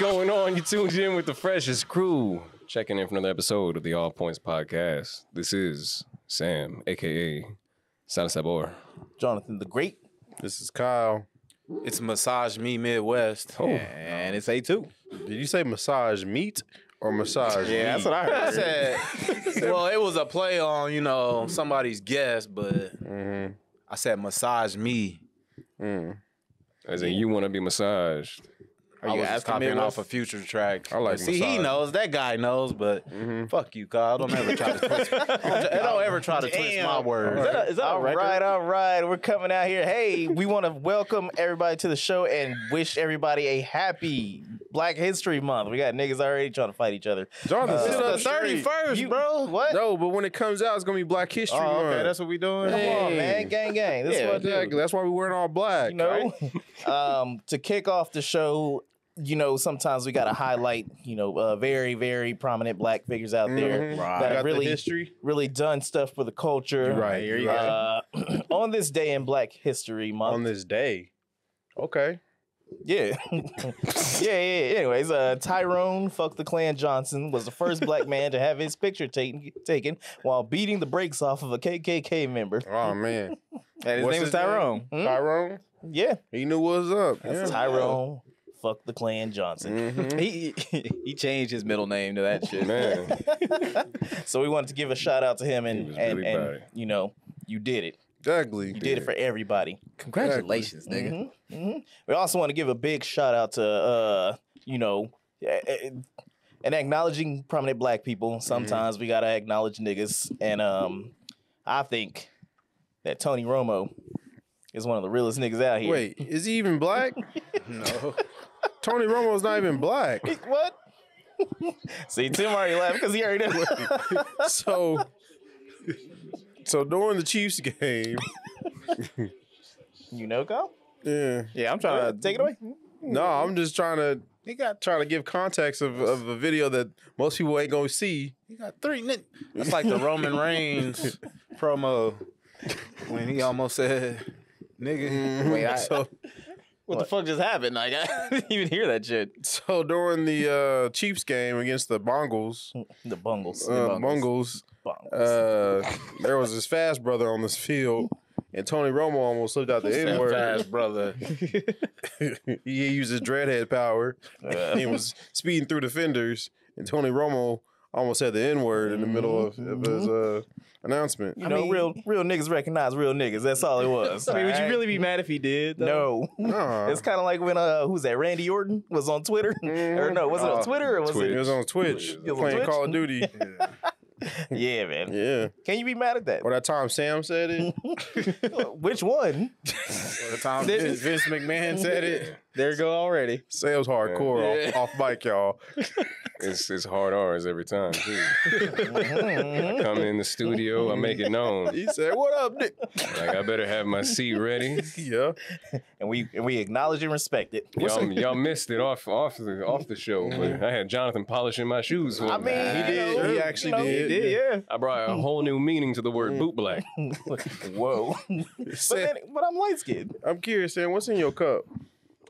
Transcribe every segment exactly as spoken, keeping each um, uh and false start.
going on? You tuned in with the freshest crew. Checking in for another episode of the All Points Podcast. This is Sam, a k a. Santa Sabor. Jonathan the Great. This is Kyle. It's Massage Me Midwest. Oh. And it's A two. Did you say Massage Meat or Massage Yeah, meat? That's what I heard. I said, well, it was a play on, you know, somebody's guess, but mm-hmm. I said Massage Me. Mm. As in, you want to be massaged. Are I you was just copying off a Future track. I like See, massage. He knows. That guy knows, but mm-hmm. fuck you, Kyle. Don't ever try to twist, don't, don't ever try to Damn. twist my words. Is that a, is that all right, record? all right. We're coming out here. Hey, we want to welcome everybody to the show and wish everybody a happy Black History Month. We got niggas already trying to fight each other. Jonathan, uh, it's the thirty-first, you, bro. What? No, but when it comes out, it's going to be Black History oh, Month. Okay, that's what we doing. Come hey. on, man. Gang, gang. That's, yeah, what exactly. that's why we're wearing all black. You know? Right? um, to kick off the show, you know, sometimes we got to highlight, you know, uh, very, very prominent black figures out there mm-hmm. right. that have really, history. really done stuff for the culture. Right. Here you uh, go. On this day in Black History Month. On this day. Okay. Yeah. yeah, yeah, yeah. Anyways, uh, Tyrone Fuck the Klan Johnson was the first black man to have his picture taken taken while beating the brakes off of a K K K member. Oh, man. And his What's name was Tyrone. Name? Hmm? Tyrone? Yeah. He knew what was up. That's yeah, Tyrone. Man. Fuck the Klan Johnson. Mm-hmm. He he changed his middle name to that shit. Man. So we wanted to give a shout out to him, and and, really and you know, you did it. Exactly. You did, did it for everybody. Congratulations, exactly. nigga. Mm-hmm. Mm-hmm. We also want to give a big shout out to uh, you know, and acknowledging prominent black people. Sometimes mm-hmm. we gotta acknowledge niggas, and um, I think that Tony Romo is one of the realest niggas out here. Wait, is he even black? No. Tony Romo's not even black. What? See, Tim already laughed because he already did. So, so during the Chiefs game, you know, Kyle? Yeah, yeah. I'm trying yeah. to take it away. No, I'm just trying to. He got trying to give context of, of a video that most people ain't gonna see. He got three. That's like the Roman Reigns promo when he almost said, "Nigga." Wait, I. So, What, what the fuck just happened? Like, I didn't even hear that shit. So during the uh, Chiefs game against the Bungles, the Bungles, uh, the Bungles, Bungles. Uh, there was this fast brother on this field, and Tony Romo almost slipped out the N word. Fast brother. He used his dreadhead power. Uh. He was speeding through defenders, and Tony Romo almost had the N word in the middle of, of his. Uh, announcement. You I know, mean, real real niggas recognize real niggas. That's all it was. I mean, would you really be mad if he did, though? No. Uh, it's kind of like when, uh, who's that, Randy Orton was on Twitter? Mm, or no, was uh, it on Twitter? Or was Twitch. It? It was on Twitch. Was playing Twitch? Call of Duty. Yeah, man. Yeah. Can you be mad at that? Or that time Sam said it? Which one? Or that time Vince, Vince McMahon said it? There you go already. Sam's hardcore yeah. off, off mic, y'all. It's, it's hard R's every time, too. I come in the studio, I make it known. He said, "What up, Nick?" Like, I better have my seat ready. Yeah. And we and we acknowledge and respect it. Y'all, y'all missed it off off the off the show, but I had Jonathan polishing my shoes for me. I mean, he did. You know, he actually you know, did. He did. Yeah. I brought a whole new meaning to the word boot black. Whoa. But, then, but I'm light skinned. I'm curious, Sam. What's in your cup?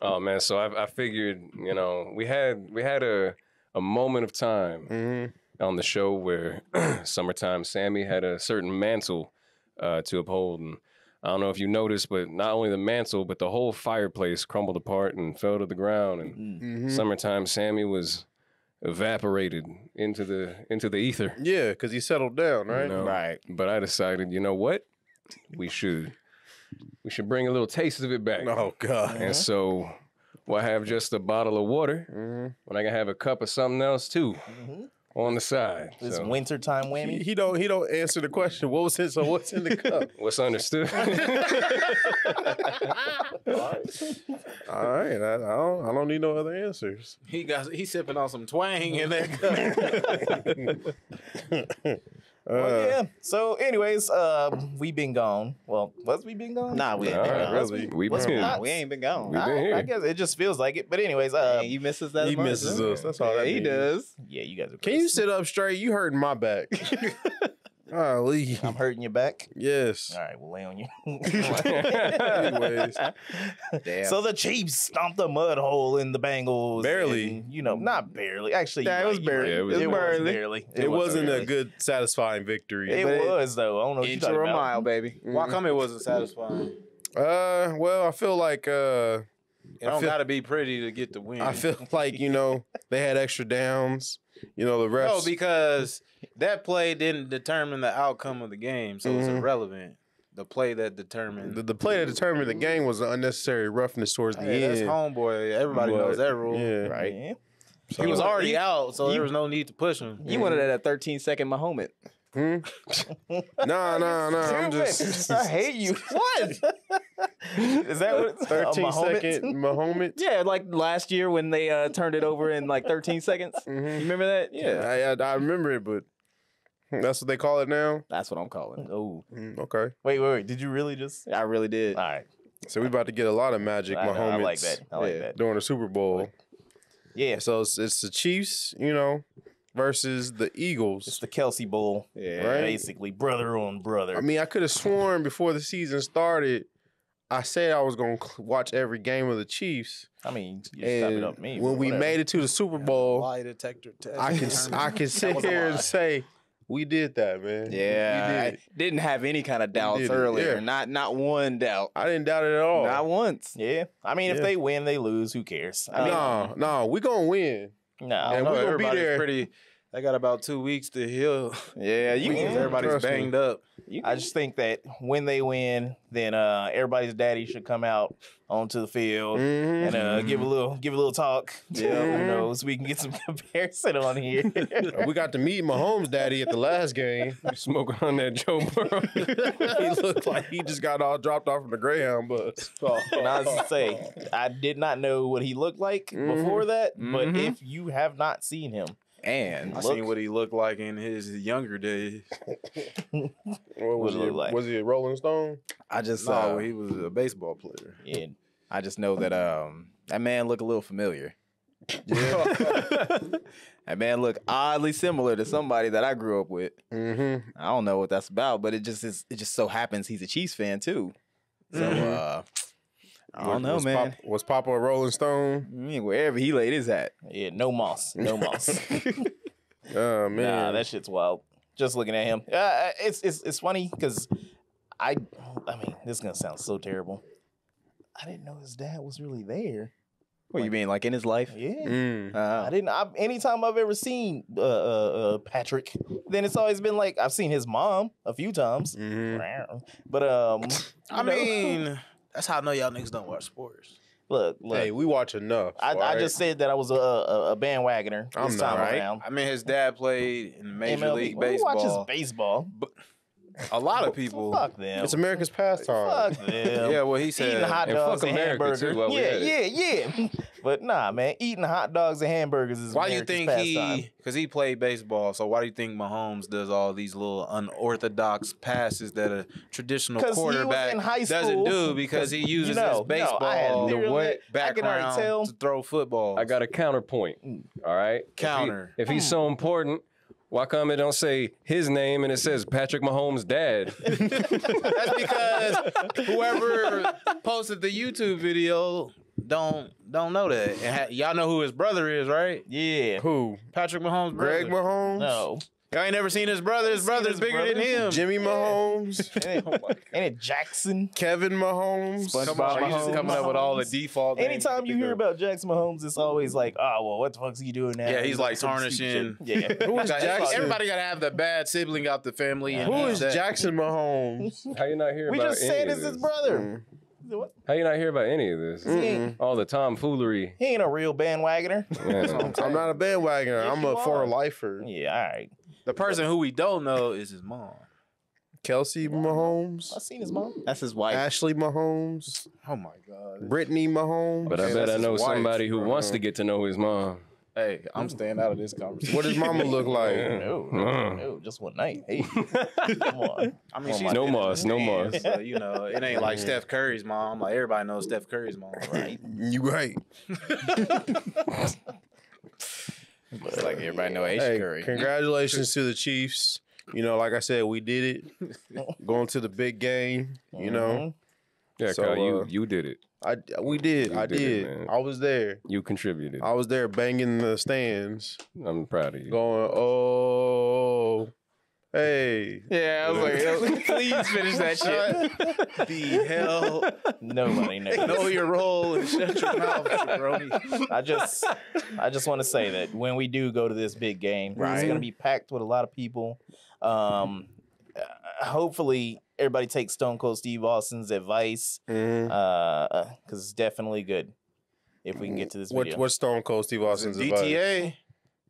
Oh man, so I, I figured, you know, we had we had a. a moment of time mm-hmm. on the show where Summertime Sammy had a certain mantle uh, to uphold. And I don't know if you noticed, but not only the mantle, but the whole fireplace crumbled apart and fell to the ground. And mm-hmm. Summertime Sammy was evaporated into the into the ether. Yeah, because he settled down, right? You know? Right. But I decided, you know what? We should we should bring a little taste of it back. Oh, God. And so... Well, I have just a bottle of water, mm-hmm. but I can have a cup of something else too mm-hmm. on the side. This so. wintertime whammy. He, he don't he don't answer the question. What was it? So what's in the cup? What's understood? All right, all right. I, I don't I don't need no other answers. He got he's sipping on some twang in that cup. Uh, well, yeah. So, anyways, uh, we been gone. Well, was we been gone? Nah, we ain't nah, been gone. Really. We, been here. we ain't been gone. We been I, here. I guess it just feels like it. But anyways, uh, man, you miss us that much. He misses us. That's all yeah, that he means. does. Yeah, you guys are crazy. Can you sit up straight? You hurting my back. Golly. I'm hurting your back? Yes. All right, we'll lay on you. Anyways. Damn. So the Chiefs stomped a mud hole in the Bengals. Barely. And, you know, not barely. Actually, nah, it was barely. Yeah, it was it barely. Was barely. It, it wasn't barely. a good, satisfying victory. It but was, though. I don't know what you're talking about. Inch or a mile, baby. Mm-hmm. Why come it wasn't satisfying? Uh, Well, I feel like... Uh, It don't got to be pretty to get the win. I feel like, you know, they had extra downs. You know, the refs. No, because that play didn't determine the outcome of the game, so mm-hmm. it's irrelevant. The play that determined. The, the play that determined the game was an unnecessary roughness towards the hey, end. That's homeboy. Everybody but, knows that rule. Yeah. Right. Yeah. So, he was already he, out, so you, there was no need to push him. You mm-hmm. wanted that thirteen-second Mahomes. Hmm? no, no, no. I'm just. I hate you. What? Is that what it's thirteen second Mahomes? Yeah, like last year when they uh, turned it over in like thirteen seconds. Mm-hmm. You remember that? Yeah. I, I I remember it, but that's what they call it now? That's what I'm calling it. Oh. Mm, okay. Wait, wait, wait. Did you really just? I really did. All right. So we're about to get a lot of magic Mahomes. I like that. I like yeah, that. During the Super Bowl. Yeah. So it's, it's the Chiefs, you know. Versus the Eagles. It's the Kelsey Bowl. Yeah. Right? Basically, brother on brother. I mean, I could have sworn before the season started, I said I was going to watch every game of the Chiefs. I mean, you stop it up me. When we whatever. made it to the Super Bowl, lie detector test. I can I can sit here and say, we did that, man. Yeah. We did. I didn't have any kind of doubts earlier. Yeah. Not not one doubt. I didn't doubt it at all. Not once. Yeah. I mean, yeah. if they win, they lose. Who cares? I mean, no, no. We're going to win. No, and we'll be there. Pretty, I got about two weeks to heal. Yeah, you can. Everybody's banged up. I just think that when they win, then uh, everybody's daddy should come out onto the field mm-hmm. and uh, give a little, give a little talk. Yeah, mm-hmm. who knows? We can get some comparison on here. We got to meet Mahomes' daddy at the last game. Smoking on that Joe Burrow. He looked like he just got all dropped off from the Greyhound bus. Oh. And I was gonna say, I did not know what he looked like mm-hmm. before that, mm-hmm. but if you have not seen him. And I look. seen what he looked like in his younger days. what was what he? Like? Was he a Rolling Stone? I just no, saw he was a baseball player. Yeah, I just know that um that man looked a little familiar. Yeah. That man looked oddly similar to somebody that I grew up with. Mm-hmm. I don't know what that's about, but it just is, it just so happens he's a Chiefs fan too. So. Mm-hmm. uh I don't was, know, was man. Pop, was Papa a Rolling Stone? I mean, wherever he laid his hat. Yeah, no moss. No moss. Oh, man. Nah, that shit's wild. Just looking at him. Uh, it's, it's, it's funny because I, I mean, this is going to sound so terrible. I didn't know his dad was really there. What, like, you mean, like in his life? Yeah. Mm. Uh, I didn't. I, anytime I've ever seen uh, uh, uh, Patrick, then it's always been like, I've seen his mom a few times. Mm-hmm. But, um, I know, mean... That's how I know y'all niggas don't watch sports. Look, look. Hey, we watch enough. I, right? I just said that I was a, a, a bandwagoner this I'm time right. around. I mean, his dad played in Major M L B. League well, Baseball. Who watches baseball? But a lot of people. Fuck them. It's America's pastime. Fuck them. Yeah, well, he said. Eating hot dogs and, and hamburgers. Too, yeah, yeah, yeah. But nah, man, eating hot dogs and hamburgers is why America's pastime. Why do you think pastime. he, because he played baseball, so why do you think Mahomes does all these little unorthodox passes that a traditional quarterback doesn't do because he uses you know, his baseball no, the what background tell. to throw football? I got a counterpoint, all right? Counter. If, he, if he's so important, why come it don't say his name and it says Patrick Mahomes' dad? That's because whoever posted the YouTube video don't don't know that. Ha- y'all know who his brother is, right? Yeah. Who? Patrick Mahomes' brother. Greg Mahomes? No. Y'all ain't never seen his brother. His brother's his bigger brother? than him. Jimmy Mahomes. Yeah. Oh my. Ain't it Jackson? Kevin Mahomes. SpongeBob Come on, Mahomes. Just coming Mahomes. up with all the default names. Anytime you hear about Jackson Mahomes, it's always like, oh, well, what the fuck's he doing now? Yeah, he's, he's like, like tarnishing. Yeah. Who is Jackson? Everybody got to have the bad sibling out the family. Yeah. And who is that? Jackson Mahomes? How you not hear we about We just said it's his brother. Mm. What? How you not hear about any of this? Mm-hmm. All the tomfoolery. He ain't a real bandwagoner. Yeah. I'm not a bandwagoner. Yes, I'm a for-lifer. Yeah, all right. The person who we don't know is his mom. Kelsey Mahomes. I've seen his mom. That's his wife. Ashley Mahomes. Oh, my God. Brittany Mahomes. But I bet I know somebody who wants to get to know his mom. Hey, I'm staying out of this conversation. What does mama look like? No, no, no, just one night. Hey, come on. I mean, she's no moss, no moss. So, you know, it ain't like Steph Curry's mom. Like everybody knows Steph Curry's mom, right? You right. It's like everybody know H. Hey, Curry. Congratulations to the Chiefs. you know, like I said, we did it. Going to the big game, you mm-hmm. know. Yeah, so, Kyle, you uh, you did it. I we did. You I did. did. It, I was there. You contributed. I was there banging the stands. I'm proud of you. Going, oh, hey. Yeah, I was like, oh, please finish that shit. The hell. Nobody knows. Know your role and shut your mouth, jabroni. I just I just want to say that when we do go to this big game, right. It's going to be packed with a lot of people. Um, hopefully everybody takes Stone Cold Steve Austin's advice, because mm. uh, it's definitely good if we can get to this video. What, what's Stone Cold Steve Austin's D T A? Advice? D T A.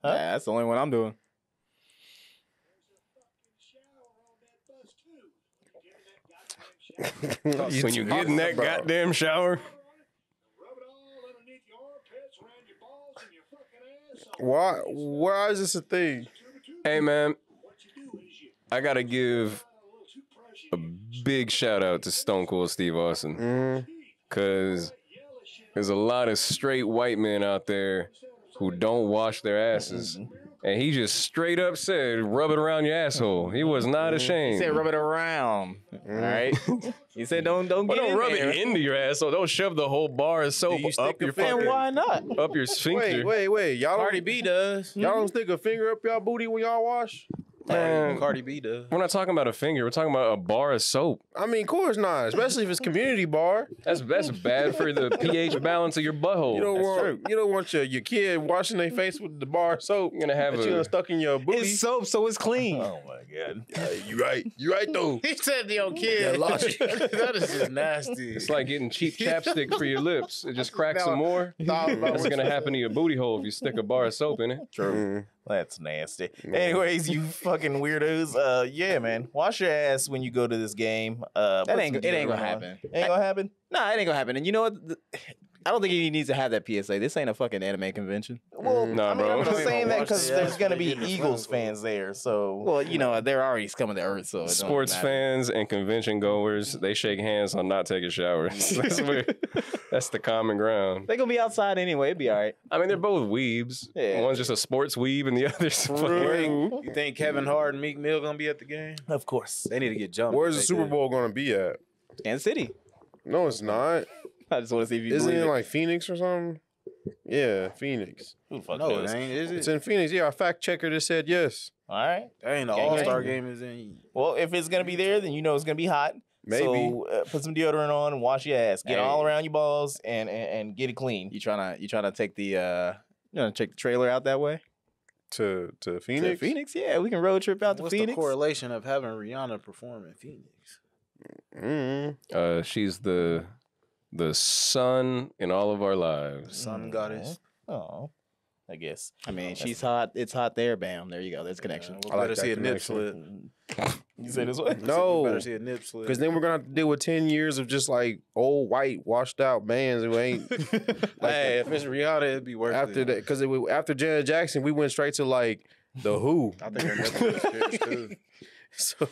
Huh? Nah, that's the only one I'm doing. When you get in that about. goddamn shower. Why? Why is this a thing? Hey, man. I gotta give a big shout out to Stone Cold Steve Austin, mm. cause there's a lot of straight white men out there who don't wash their asses, and he just straight up said, "Rub it around your asshole." He was not ashamed. He said, "Rub it around." Mm. All right. He said, "Don't don't get well, don't in rub there. it into your asshole. Don't shove the whole bar of soap you up your fucking. Why not? Up your sphincter. Wait, wait, wait. Y'all Cardi B does. Y'all don't stick a finger up y'all booty when y'all wash. Man, Cardi B does. We're not talking about a finger. We're talking about a bar of soap. I mean, of course not. Especially if it's community bar. That's that's bad for the pH balance of your butthole. You don't that's want true. you don't want your, your kid washing their face with the bar of soap. You're gonna have that a, you're stuck in your booty. It's soap, so it's clean. Oh my god. Yeah, you right. You right though. He said the old kid. That is just nasty. It's like getting cheap chapstick for your lips. It just cracks now, some more. That's gonna happen to your booty hole if you stick a bar of soap in it. True. Mm. That's nasty. Anyways, you fucking weirdos. Uh, yeah, man. Wash your ass when you go to this game. Uh, that ain't, it ain't gonna happen. It ain't gonna happen? Nah, it ain't gonna happen. And you know what? I don't think he needs to have that P S A. This ain't a fucking anime convention. Well, no, I mean, bro. I'm just saying that because yeah, there's gonna be Eagles fans there. So, well, you know, they're already coming to Earth. So sports fans and convention goers, they shake hands on not taking showers. That's weird. That's the common ground. They're gonna be outside anyway. It'd be all right. I mean, they're both weebs. Yeah. One's just a sports weeb, and the other's. Fucking... You think Kevin Hart and Meek Mill gonna be at the game? Of course, they need to get jumped. Where's the Super Bowl gonna be at? Kansas City. No, it's not. I just want to see if you Isn't it, it like Phoenix or something? Yeah, Phoenix. Who the fuck no, knows? It ain't, is it? It's in Phoenix. Yeah, our fact checker just said yes. All right. Dang, the All-Star game is in. Well, if it's going to be there, then you know it's going to be hot. Maybe. So uh, put some deodorant on and wash your ass. Get hey. all around your balls and, and, and get it clean. You trying to you trying to take the uh, you know, check the trailer out that way? To to Phoenix? To Phoenix, yeah. We can road trip out What's to Phoenix. What's the correlation of having Rihanna perform in Phoenix? Mm-hmm. Uh, she's the... The sun in all of our lives. Sun mm-hmm. goddess. Oh, I guess. I mean, That's she's hot. It's hot there. Bam. There you go. There's connection. Yeah, we'll I better like see a nip slip. You say this one? No. Better see a nip slip. Because then we're gonna have to deal with ten years of just like old white washed out bands who ain't. like, hey, if it's Rihanna, it'd be worth after it. After that, because after Janet Jackson, we went straight to like the Who. I think her nip slip too. So.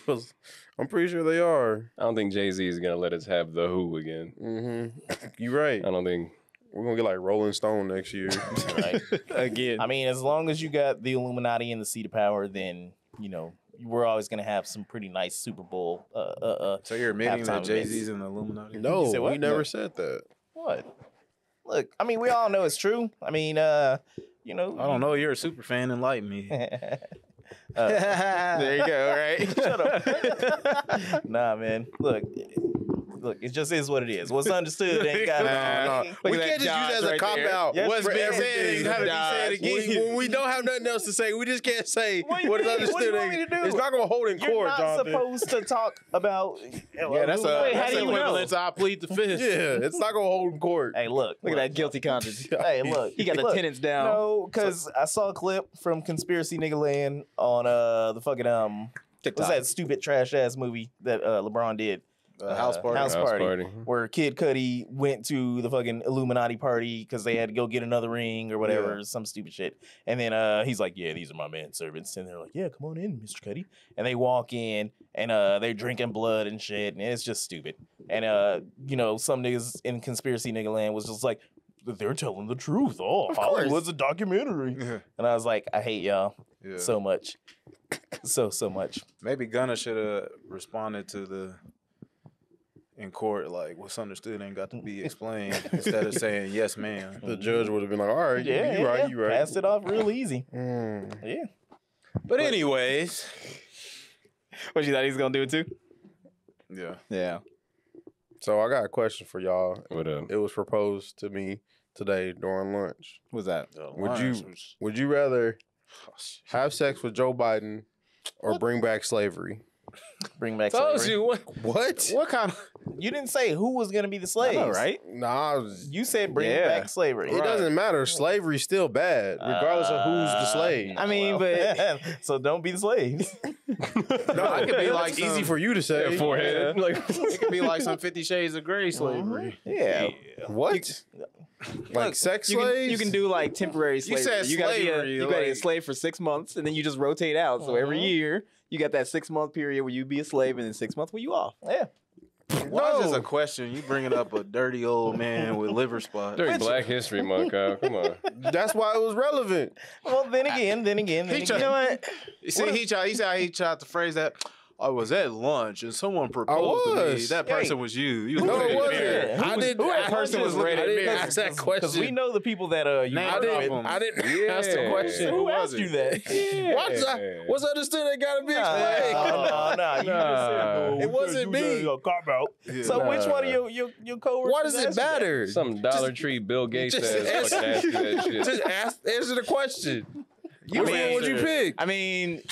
I'm pretty sure they are. I don't think Jay-Z is going to let us have The Who again. Mm-hmm. You're right. I don't think. We're going to get like Rolling Stone next year. Right. Again. I mean, as long as you got the Illuminati and the seat of power, then, you know, we're always going to have some pretty nice Super Bowl. Uh, uh, uh, so you're admitting that Jay-Z's in the Illuminati? No, you said what? we never no. said that. What? Look, I mean, we all know it's true. I mean, uh, you know. I don't know. You're a super fan. Enlighten me. Uh, there you go, right? Shut up. Nah, man. Look, look, it just is what it is. What's understood ain't got nah, no. We can't just Josh use that as a cop right out. Yes, What's been said got to be said again. When, when we don't have nothing else to say, we just can't say what, what is understood. What do you want me to do? It's not going to hold in You're court, Jonathan. You're not supposed to talk about. Yeah, that's a. Wait, how that's do you know? Let's I plead the fifth. Yeah, it's not going to hold in court. Hey, look, look at that guilty conscience. Hey, look, he got the tenants down. No, because I saw a clip from Conspiracy Nigga Land on uh the fucking um TikTok. What's that stupid trash ass movie that uh, LeBron did? Uh, house party, house party, house party, where Kid Cudi went to the fucking Illuminati party because they had to go get another ring or whatever, yeah. some stupid shit. And then uh, he's like, "Yeah, these are my manservants," and they're like, "Yeah, come on in, Mister Cudi." And they walk in, and uh, they're drinking blood and shit, and it's just stupid. And uh, you know, some niggas in Conspiracy Nigga Land was just like, "They're telling the truth. Oh, Hollywood's a documentary." Yeah. And I was like, I hate y'all yeah. so much. so so much. Maybe Gunna should have responded to the in court like what's understood ain't got to be explained instead of saying yes, man. The judge would have been like, all right, yeah, you, you yeah, right, yeah. you right. Pass it off real easy. Mm. Yeah. But, but anyways, what you thought he's gonna do it too? Yeah. Yeah. So I got a question for y'all. What up? It was proposed to me today during lunch. What's that? The would lunch. you would you rather have sex with Joe Biden or what? bring back slavery? Bring back Told slavery. You, what, what? What kind of you didn't say who was gonna be the slaves, know, right? Nah. Was, you said bring yeah. back slavery. It right. doesn't matter. Slavery's still bad, regardless uh, of who's the slave. I mean, well, but so don't be the slaves. No, I could be like some, easy for you to say. Yeah, forehead. Yeah. Like it could be like some Fifty Shades of Grey slavery. Mm-hmm. yeah. yeah. What? You, like look, sex you slaves? Can, you can do like temporary slavery. You said you slavery. Gotta be a, you like, gotta be a slave for six months, and then you just rotate out. So uh-huh. every year you got that six month period where you be a slave, and then six months where you off. Yeah. Why no. is this a question? You bringing up a dirty old man with liver spots. Dirty Black History Month, Kyle. Come on. That's why it was relevant. Well, then again, then again, then he again. Tried, you know what? You see, what? He tried. He said he tried to phrase that. I was at lunch and someone proposed to me. That person hey. was you. You was no, it wasn't. Yeah. I didn't. Who that person was ready to ask that question? We know the people that uh, you nah, I didn't. I didn't yeah. ask the question. Who, Who asked you that? Yeah. What's, I, what's understood? That gotta be explained. Nah, nah, nah, nah. No, it wasn't me. Your cop out. Yeah. So nah. which one of your your, your coworkers? Why does it matter? That? Some Dollar just, Tree Bill Gates ass. Just ask. Answer the question. You mean what you pick? I mean.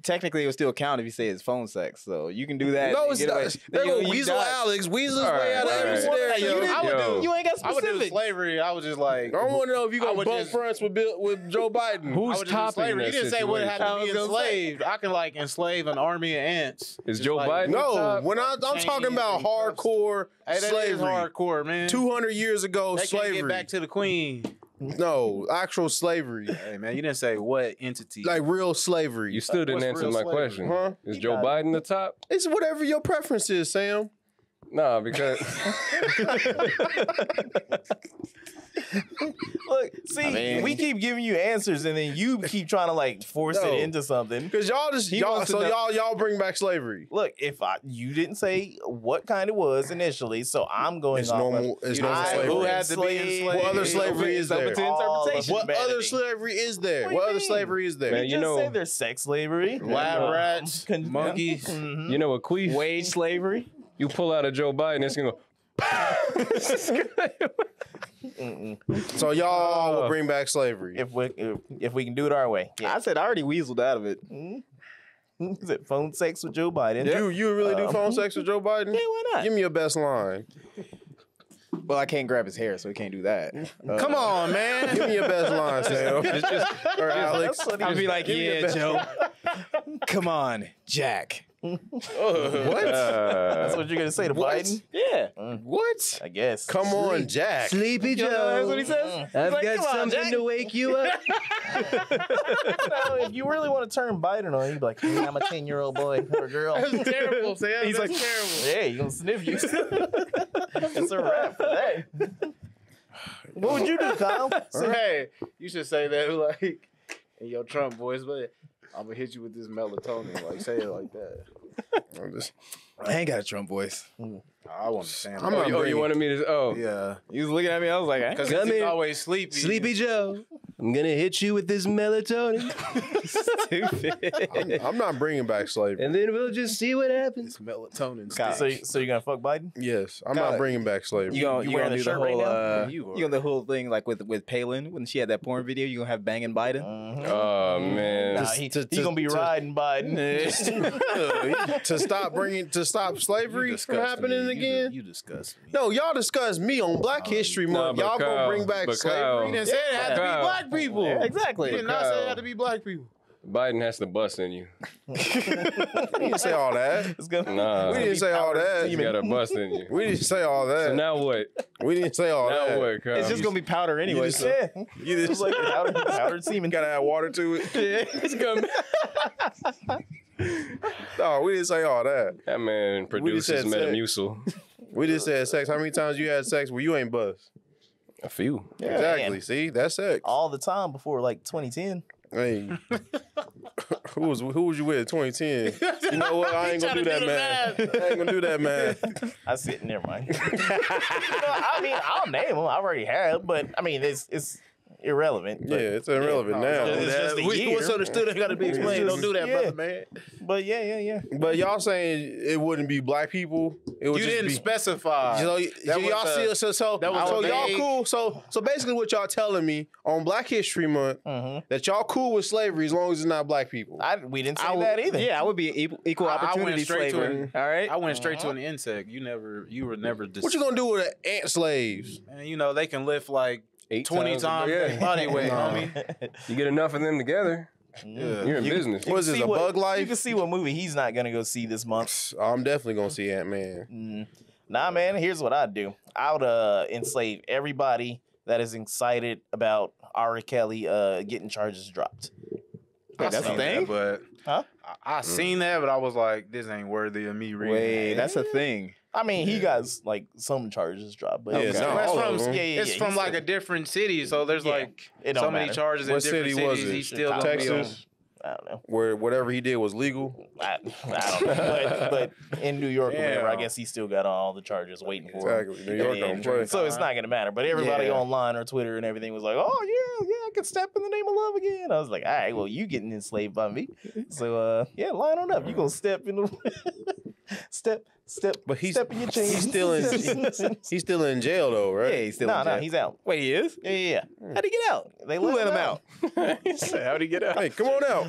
Technically, it would still count if you say it's phone sex, so you can do that. No, it's not. They go Weasel Alex. Weasel's right, way out of every scenario. Right. Hey, you, you ain't got specific. I would do slavery. I was just like, I want to know if you gonna bump fronts with Bill, with Joe Biden. Who's topping slavery? You didn't say what had to be enslaved. I can like enslave an army of ants. Is Joe like, Biden? No, when I, I'm talking about hardcore hey, slavery, hardcore man. Two hundred years ago, they slavery. Can't get back to the queen. No, actual slavery. Hey, man, you didn't say what entity. Like real slavery. You still didn't answer my question. Huh? Is Joe Biden the top? It's whatever your preference is, Sam. Nah, because... Look, see, I mean, we keep giving you answers, and then you keep trying to like force no, it into something. Because y'all just y'all, so y'all y'all bring back slavery. Look, if I you didn't say what kind it was initially, so I'm going. It's normal. It's normal slavery. Who had to be enslaved? What other slavery is there? What other slavery is there? What other slavery is there? You just say there's sex slavery, lab rats, monkeys. Mm-hmm. You know a queef. Wage slavery. You pull out a Joe Biden, it's gonna go. Mm-mm. So y'all uh, will bring back slavery if we if, if we can do it our way. Yeah. I said I already weaseled out of it. Mm-hmm. Is it phone sex with Joe Biden? Yeah. You you really do um, phone sex with Joe Biden? Yeah, why not? Give me your best line. Well, I can't grab his hair, so we can't do that. Uh, Come on, man. Give me your best line, Sam. It's just, or Alex. I'll be like, yeah, Joe. Come on, Jack. What? Uh, That's what you're gonna say to what? Biden? Yeah. Mm. What? I guess. Come Sleep. on, Jack. Sleepy Joe. You know, that's what he says. Mm. I've like, got something on, to wake you up. No, if you really want to turn Biden on, you'd be like, hey, I'm a ten-year-old boy or girl. That's terrible, Sam. He's That's like, terrible. Yeah, he's gonna sniff you. It's a wrap for that. What would you do, Kyle? So, hey, you should say that like in your Trump voice, but. I'm gonna hit you with this melatonin. Like, say it like that. I'm just, I ain't got a Trump voice. Mm. I want to say I'm oh, oh, you wanted me to. Oh, yeah. You was looking at me. I was like, because he's always sleepy. Sleepy Joe. I'm gonna hit you with this melatonin. Stupid. I'm, I'm not bringing back slavery. And then we'll just see what happens. It's melatonin. So, so you gonna fuck Biden? Yes. I'm Kyle, not bringing back slavery. You gonna, you you gonna, gonna do the whole? Right uh, you, you gonna the whole thing like with with Palin when she had that porn video? You gonna have banging Biden? Mm-hmm. Oh man. Nah, he, to, to, he gonna be to, riding Biden. To, to stop bringing to stop slavery from happening me. again. You, you discuss me. No, y'all discuss me on Black um, History Month. No, y'all Kyle, gonna bring back slavery? You didn't say it had to be black. people. Yeah, exactly. You did not Kyle, say it had to be black people. Biden has to bust in you. We didn't say all that. It's gonna, nah. We didn't say all that. You got a bust in you. We didn't say all that. So now what? We didn't say all now that. Now what, Kyle? It's just going to be powder anyway. You just, so. yeah. you just it's like powder, powdered semen. Got to add water to it. Yeah. It's going to be. No, we didn't say all that. That man produces Metamucil. We just said sex. How many times you had sex where you ain't bust? A few. Yeah. Exactly. Man. See, that's sex. All the time before like twenty ten. I ain't, who was who was you with? twenty ten. You know what? I ain't gonna do that, man. I ain't gonna do that, man. I sit never mind. You know, I mean, I'll name them. I already have, but I mean, it's it's irrelevant. Yeah, it's irrelevant now. It's just the year. What's understood ain't got to be explained. Don't do that, brother, man. But yeah, yeah, yeah. But y'all saying it wouldn't be black people. It would you didn't specify. So y'all see so so y'all cool. So so basically, what y'all telling me on Black History Month that y'all cool with slavery as long as it's not black people. I we didn't say that either. Yeah, I would be equal opportunity slavery. All right, I went straight to an insect. You never, you were never. What you gonna do with ant slaves? And you know they can lift like. twenty times yeah. body weight, homie. Nah. You get enough of them together, yeah. you're in you, business. You what is this, a what, bug life? You can see what movie he's not going to go see this month. I'm definitely going to see Ant-Man. Mm. Nah, man, here's what I'd do. I would uh, enslave everybody that is excited about R. Kelly uh, getting charges dropped. Wait, that's a thing? That, but huh? I, I seen mm. that, but I was like, this ain't worthy of me reading. Wait, that's a thing. I mean, yeah. he got like some charges dropped, but yeah, no, that's from, yeah, yeah, it's yeah, from like a different city, so there's yeah, like so many matter. charges what in different city cities. Was it? He's still gonna Texas. Be on. I don't know. Where whatever he did was legal. I, I don't know. But, but in New York, yeah. whatever, I guess he still got all the charges waiting for him. Exactly. New York don't play. So it's not gonna matter. But everybody yeah. online or Twitter and everything was like, "Oh yeah, yeah, I could step in the name of love again." I was like, "All right, well, you getting enslaved by me? So uh, yeah, line on up. You gonna step in the step." Step, but he's, step in your chains. He's still in. He's still in jail though, right? Yeah, he's still nah, in jail. No, nah, no, he's out. Wait, he is? Yeah, yeah. yeah. How'd he get out? They let, let him out. out. How'd he get out? Hey, come on out.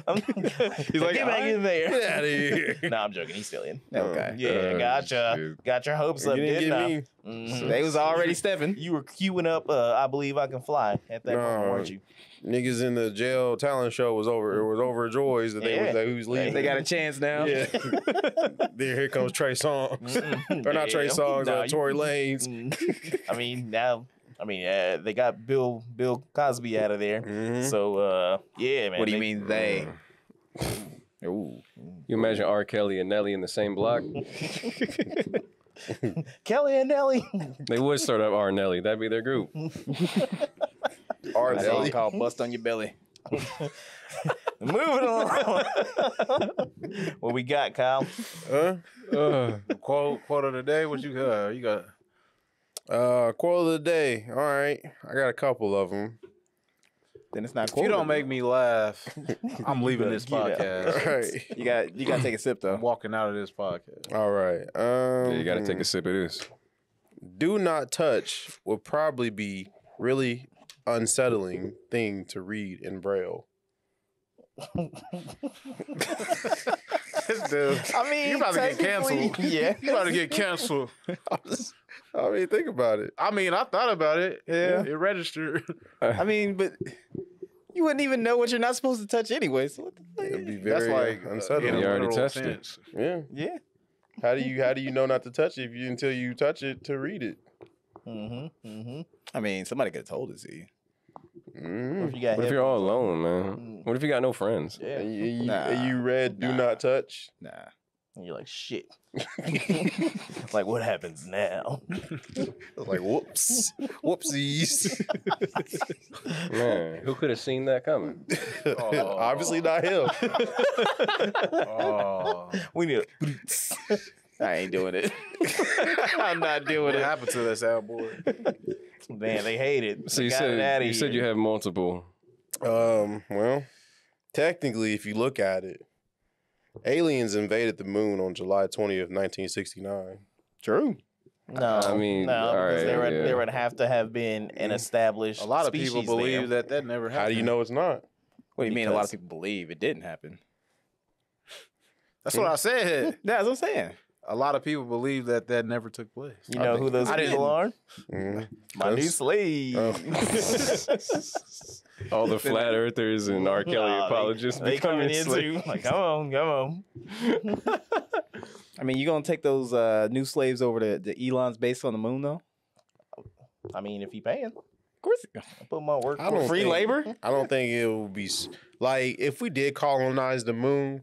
He's like, get back in there. Get out of here. No, nah, I'm joking. He's still in. Okay. Yeah, uh, gotcha. Dude. Got your hopes you up, didn't I? Mm-hmm. They was already stepping. You were queuing up. Uh, I believe I can fly at that nah, point, weren't you? Niggas in the jail talent show was over. It was over Joy's that they yeah. was like, who's leaving? They got a chance now. Yeah. Then here comes Trey Songz. Mm-mm. Or not yeah. Trey Songz. Nah, uh, Tory Lanez. I mean now. I mean uh, they got Bill Bill Cosby out of there. Mm-hmm. So uh, yeah, man. What do you they, mean they? Ooh. You imagine R. Kelly and Nelly in the same block? Kelly and Nelly. They would start up R. Nelly. That'd be their group. R. Nelly called Bust on Your Belly. Moving along. What we got, Kyle? Huh? Uh, quote quote of the day. What you got? Uh, you got? Uh, quote of the day. All right, I got a couple of them. Then it's not. If you don't make me laugh, I'm leaving this podcast. All right. You got you got to take a sip though. I'm walking out of this podcast. All right. Um, yeah, you got to take a sip of this. Do not touch will probably be really unsettling thing to read in Braille. Dude, I mean, you're about to get canceled. Yeah, you're about to get canceled. Just, I mean, think about it. I mean, I thought about it. Yeah, it registered. I mean, but you wouldn't even know what you're not supposed to touch anyway. So what the It'd be very that's like uh, unsettling. You already touched sense. it. Yeah, yeah. How do you how do you know not to touch it if you, until you touch it to read it? Mm-hmm. Mm-hmm. I mean, somebody could have told it to you. Mm. What if, you got what if you're all alone, man? Mm. What if you got no friends? Yeah. And you, you, nah. and you read Do nah. Not Touch? Nah. And you're like, shit. Like, what happens now? Like, whoops. Whoopsies. Man, who could have seen that coming? Oh. Obviously not him. Oh. We need a... I ain't doing it. I'm not doing what it. What happened to this soundboard? Man, they hate it. So they you, got said, it out of you here. said you have multiple. Um, well, technically, if you look at it, aliens invaded the moon on July twentieth, nineteen sixty-nine. True. No, I mean, no, because right, there, would, yeah. there would have to have been an established. A lot of people believe there. that that never happened. How do you know it's not? What do you because mean? A lot of people believe it didn't happen. That's what I said. That's what I'm saying. A lot of people believe that that never took place. You know who those people are? Mm. My new slave. Oh. All the flat earthers and R. Kelly oh, apologists. They, they coming in too. Like, come on, come on. I mean, you gonna take those uh, new slaves over to, to Elon's base on the moon, though? I mean, if he paying, of course. I put my work for free think, labor. I don't think it would be like if we did colonize the moon.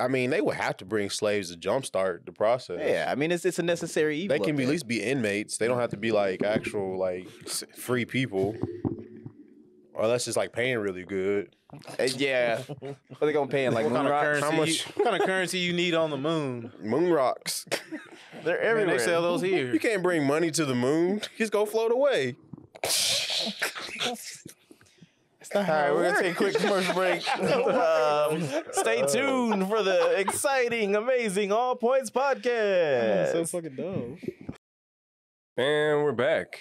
I mean, they would have to bring slaves to jumpstart the process. Yeah, I mean, it's it's a necessary evil. They can be, at least be inmates. They don't have to be like actual like free people. Or unless it's like paying really good. Yeah. What are they gonna pay in like what moon kind of rocks? How much? You, what kind of currency you need on the moon? Moon rocks. They're everywhere. Man, they sell those here. You can't bring money to the moon. Just go float away. All right, we're going to take a quick commercial break. Um, stay tuned for the exciting, amazing All Points Podcast. So fucking dumb. And we're back.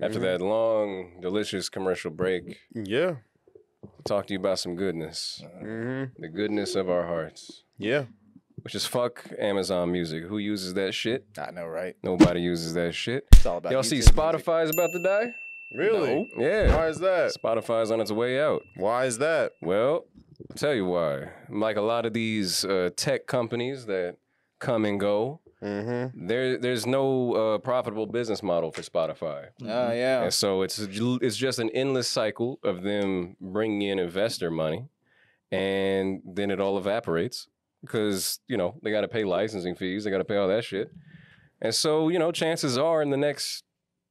After that long, delicious commercial break. Yeah. We'll talk to you about some goodness. Mm-hmm. The goodness of our hearts. Yeah. Which is fuck Amazon Music. Who uses that shit? I know, right? Nobody uses that shit. It's all about y'all see Spotify is about to die? Really? No. Yeah. Why is that? Spotify's on its way out. Why is that? Well, I'll tell you why. Like a lot of these uh, tech companies that come and go, mm-hmm. there there's no uh, profitable business model for Spotify. Oh, uh, yeah. And so it's it's just an endless cycle of them bringing in investor money, and then it all evaporates because, you know, they got to pay licensing fees. They got to pay all that shit. And so, you know, chances are in the next,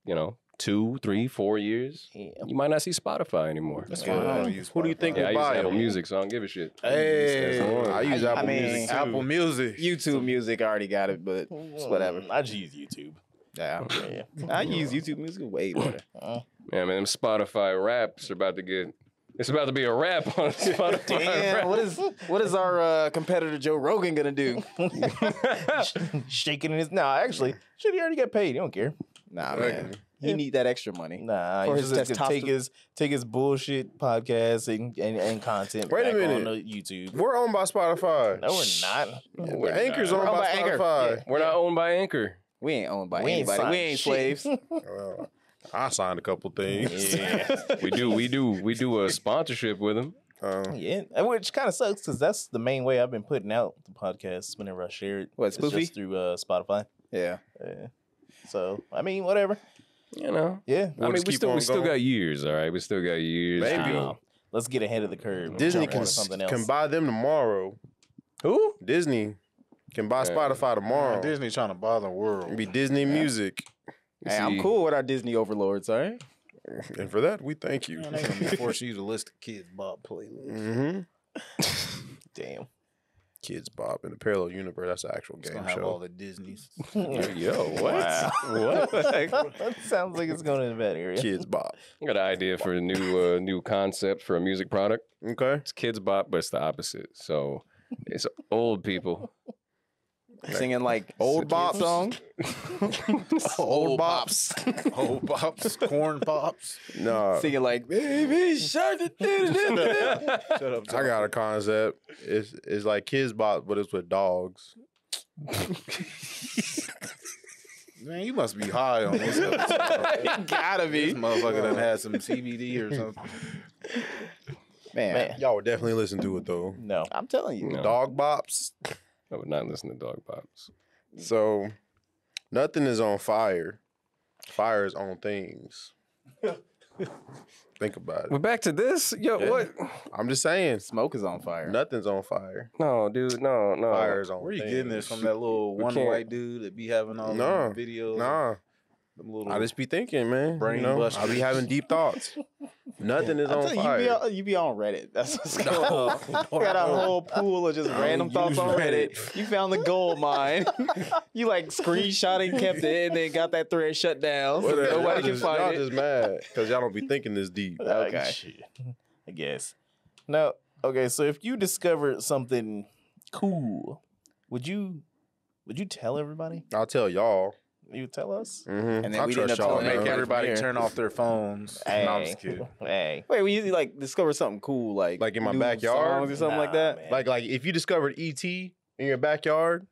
you know, Two, three, four years, yeah. you might not see Spotify anymore. That's fine. Yeah. Who do you think yeah, will buy it? I use Apple Music, so I don't give a shit. Hey, I use Apple I mean, Music too. Apple Music. YouTube Music, I already got it, but it's whatever. I just use YouTube. Yeah, yeah. I use YouTube Music way better. Yeah, man, them Spotify raps are about to get... It's about to be a rap on Spotify. Damn, rap. What is what is our uh, competitor Joe Rogan gonna do? Shaking in his... No, nah, actually, should he already get paid? He don't care. Nah, man. He need that extra money. Nah, he just has to take his take his bullshit podcast and, and, and content Wait back a minute. on YouTube. We're owned by Spotify. No, we're not. We're Anchor's not. owned we're by, by Spotify. Anchor. Yeah. We're not owned by Anchor. We ain't owned by we anybody. Ain't we ain't slaves. Well, I signed a couple things. Yeah. we do, we do, we do a sponsorship with them. Um, yeah, which kind of sucks because that's the main way I've been putting out the podcast whenever I share it. What, it's Spoofy? Just through uh, Spotify. Yeah. yeah. So, I mean, whatever. You know, yeah. We'll I mean, we still we still going. got years, all right. We still got years. Maybe wow. let's get ahead of the curve. Disney can something else. can buy them tomorrow. Who? Disney can buy yeah. Spotify tomorrow. Yeah, Disney trying to buy the world. It'd be Disney yeah. Music. Hey, I'm cool with our Disney overlords, all right. And for that, we thank you. Force you to list the Kids Bop playlist. Mm-hmm. Damn. Kids Bop in the parallel universe. That's an actual it's game gonna show. Have all the Disneys. Yo, what? Wow. What? That sounds like it's going in a bad area. Kids Bop. I got an idea for a new uh, new concept for a music product. Okay. It's Kids Bop, but it's the opposite. So it's old people singing like old bop songs. Old bops. Old bops. Corn pops. No. Singing like baby shark. Shut up. I got a concept. It's it's like Kids Bop, but it's with dogs. Man, you must be high on this episode. You gotta be. This motherfucker done had some C B D or something. Man, Man. y'all would definitely listen to it though. No, I'm telling you. No. Dog bops. I would not listen to dog bops. So, nothing is on fire. Fire is on things. Think about it. We're back to this? Yo, yeah. what? I'm just saying. Smoke is on fire. Nothing's on fire. No, dude. No, no. Fire is on Where are you things. getting this from? That little one white dude that be having all nah, these videos? Nah. Little I just be thinking, man. Brain you know, I be having deep thoughts. Nothing is on fire. You be on, you be on Reddit. That's what's going on. You got a whole pool of just random thoughts on Reddit. Reddit. You found the gold mine. You like screenshotting, kept it, and then got that thread shut down. So well, nobody can just, find y'all it. Y'all just mad because y'all don't be thinking this deep. Okay. okay. Shit. I guess. Now, okay, so if you discovered something cool, would you would you tell everybody? I'll tell y'all. You tell us, mm-hmm. and then I we didn't make everybody, everybody turn off their phones. Hey. No, I'm just kidding. Hey, wait, we usually like discover something cool, like like in my backyard or something nah, like that. Man. Like like if you discovered E T in your backyard,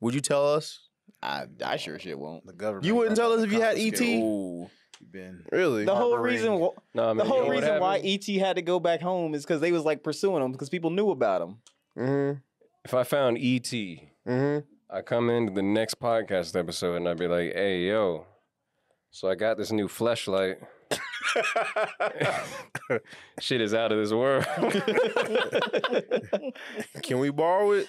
would you tell us? I I sure shit won't. The government. You wouldn't tell us if you had E T. Ooh. Been really the whole reason no, I mean, the whole reason why E T had to go back home is because they was like pursuing him because people knew about him. Mm-hmm. If I found E T. Mm-hmm. I come into the next podcast episode and I'd be like, hey, yo, so I got this new fleshlight. Shit is out of this world. Can we borrow it?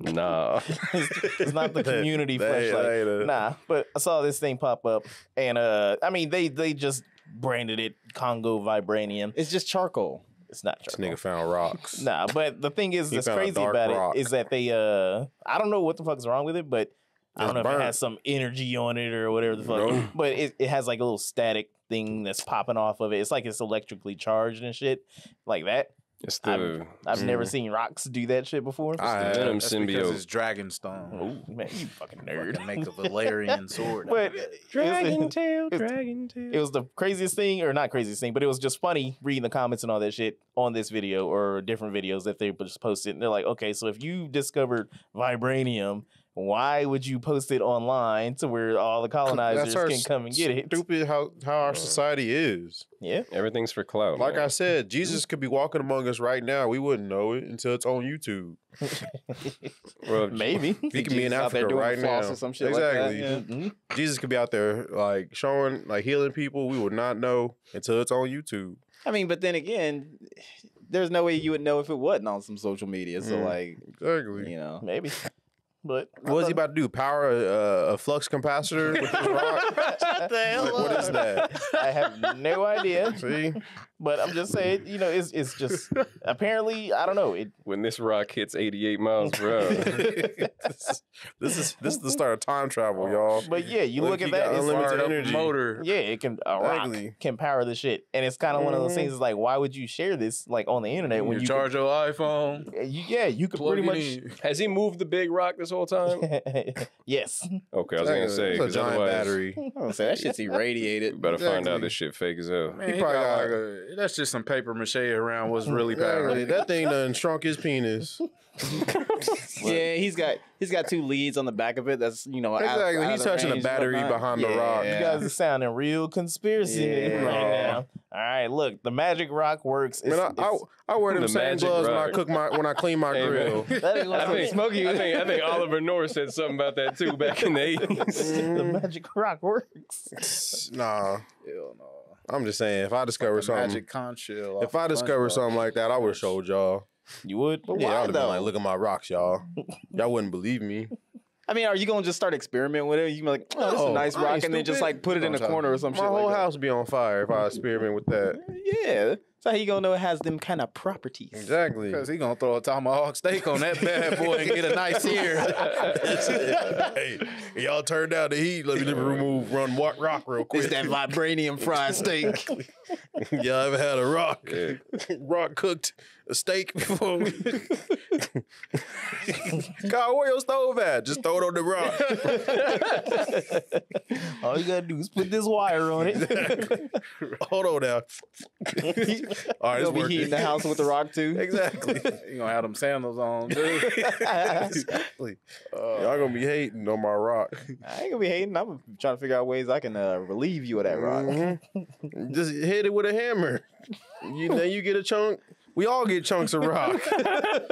Nah. It's, it's not the community fleshlight. Nah, but I saw this thing pop up and uh, I mean, they, they just branded it Congo Vibranium. It's just charcoal. It's not charcoal. This nigga found rocks. Nah, but the thing is, that's crazy about rock. It is that they, uh, I don't know what the fuck's wrong with it, but I don't it's know burnt. If it has some energy on it or whatever the fuck. No. But it, it has like a little static thing that's popping off of it. It's like it's electrically charged and shit like that. It's the, I've, I've mm. never seen rocks do that shit before. I am symbiote. Because it's Dragonstone. Oh, man, you fucking nerd. Fucking make a Valerian sword. But Dragon Tail, Dragon Tail. It was the craziest thing, or not craziest thing, but it was just funny reading the comments and all that shit on this video or different videos that they just posted. And they're like, okay, so if you discovered vibranium, why would you post it online to where all the colonizers can come and get it? Stupid how, how our society is. Yeah. Everything's for clout. Like man. I said, Jesus could be walking among us right now. We wouldn't know it until it's on YouTube. Well, maybe. He could be in Africa right now. Or some shit exactly. Like that, yeah. mm-hmm. Jesus could be out there like showing, like healing people. We would not know until it's on YouTube. I mean, but then again, there's no way you would know if it wasn't on some social media. So mm, like, exactly. You know, maybe. But what was he about to do? Power uh, a flux capacitor with his rock? What the hell? What is that? I have no idea. See? But I'm just saying, you know, it's it's just apparently I don't know. It when this rock hits eighty-eight miles per hour. this, this is this is the start of time travel, y'all. But yeah, you look, look at that. It's unlimited energy. Motor. Yeah, it can a rock exactly. can power the shit, and it's kind of mm-hmm. one of those things. It's like, why would you share this like on the internet when you, you charge could, your iPhone? You, yeah, you could pretty much. In. Has he moved the big rock this whole time? Yes. Okay, I was gonna say it's a giant battery. I was gonna say that shit's irradiated. You better exactly. find out this shit fake as hell. Man, he, he probably got like a. That's just some paper mache around what's really powerful. That thing done shrunk his penis. Yeah, he's got he's got two leads on the back of it. That's you know exactly. Out, out he's touching a battery behind yeah. the rock. You guys are sounding real conspiracy yeah. right now. All right, look, the magic rock works. It's, Man, I, it's, I, I wear them the same gloves rock. when I cook my when I clean my hey, grill. That ain't I, think, smoky. I think I think Oliver North said something about that too back in the eighties. The magic rock works. Nah, hell no. I'm just saying, if I discovered something, magic conch shell if I discovered something like that, I would have showed y'all. You would? But yeah, why, I would have been like, look at my rocks, y'all. Y'all wouldn't believe me. I mean, are you going to just start experimenting with it? You can be like, oh, that's oh, a nice rock, and stupid. Then just like put it in a corner or some my shit like that. My whole house would be on fire if I experiment with that. Yeah. So how you going to know it has them kind of properties? Exactly. Because he going to throw a tomahawk steak on that bad boy and get a nice ear. Hey, y'all turn down the heat. Let me remove run rock real quick. It's that vibranium fried steak. Y'all ever had a rock? Yeah. Rock cooked a steak before we... God, where your stove at? Just throw it on the rock. All you got to do is put this wire on it. Exactly. Hold on now. All right, You'll be heating the house with the rock too. Exactly. You're gonna have them sandals on too. Exactly. uh, Y'all gonna be hating on my rock. I ain't gonna be hating. I'm trying to figure out ways I can uh, relieve you of that rock. Mm-hmm. Just hit it with a hammer. You then you get a chunk. We all get chunks of rock.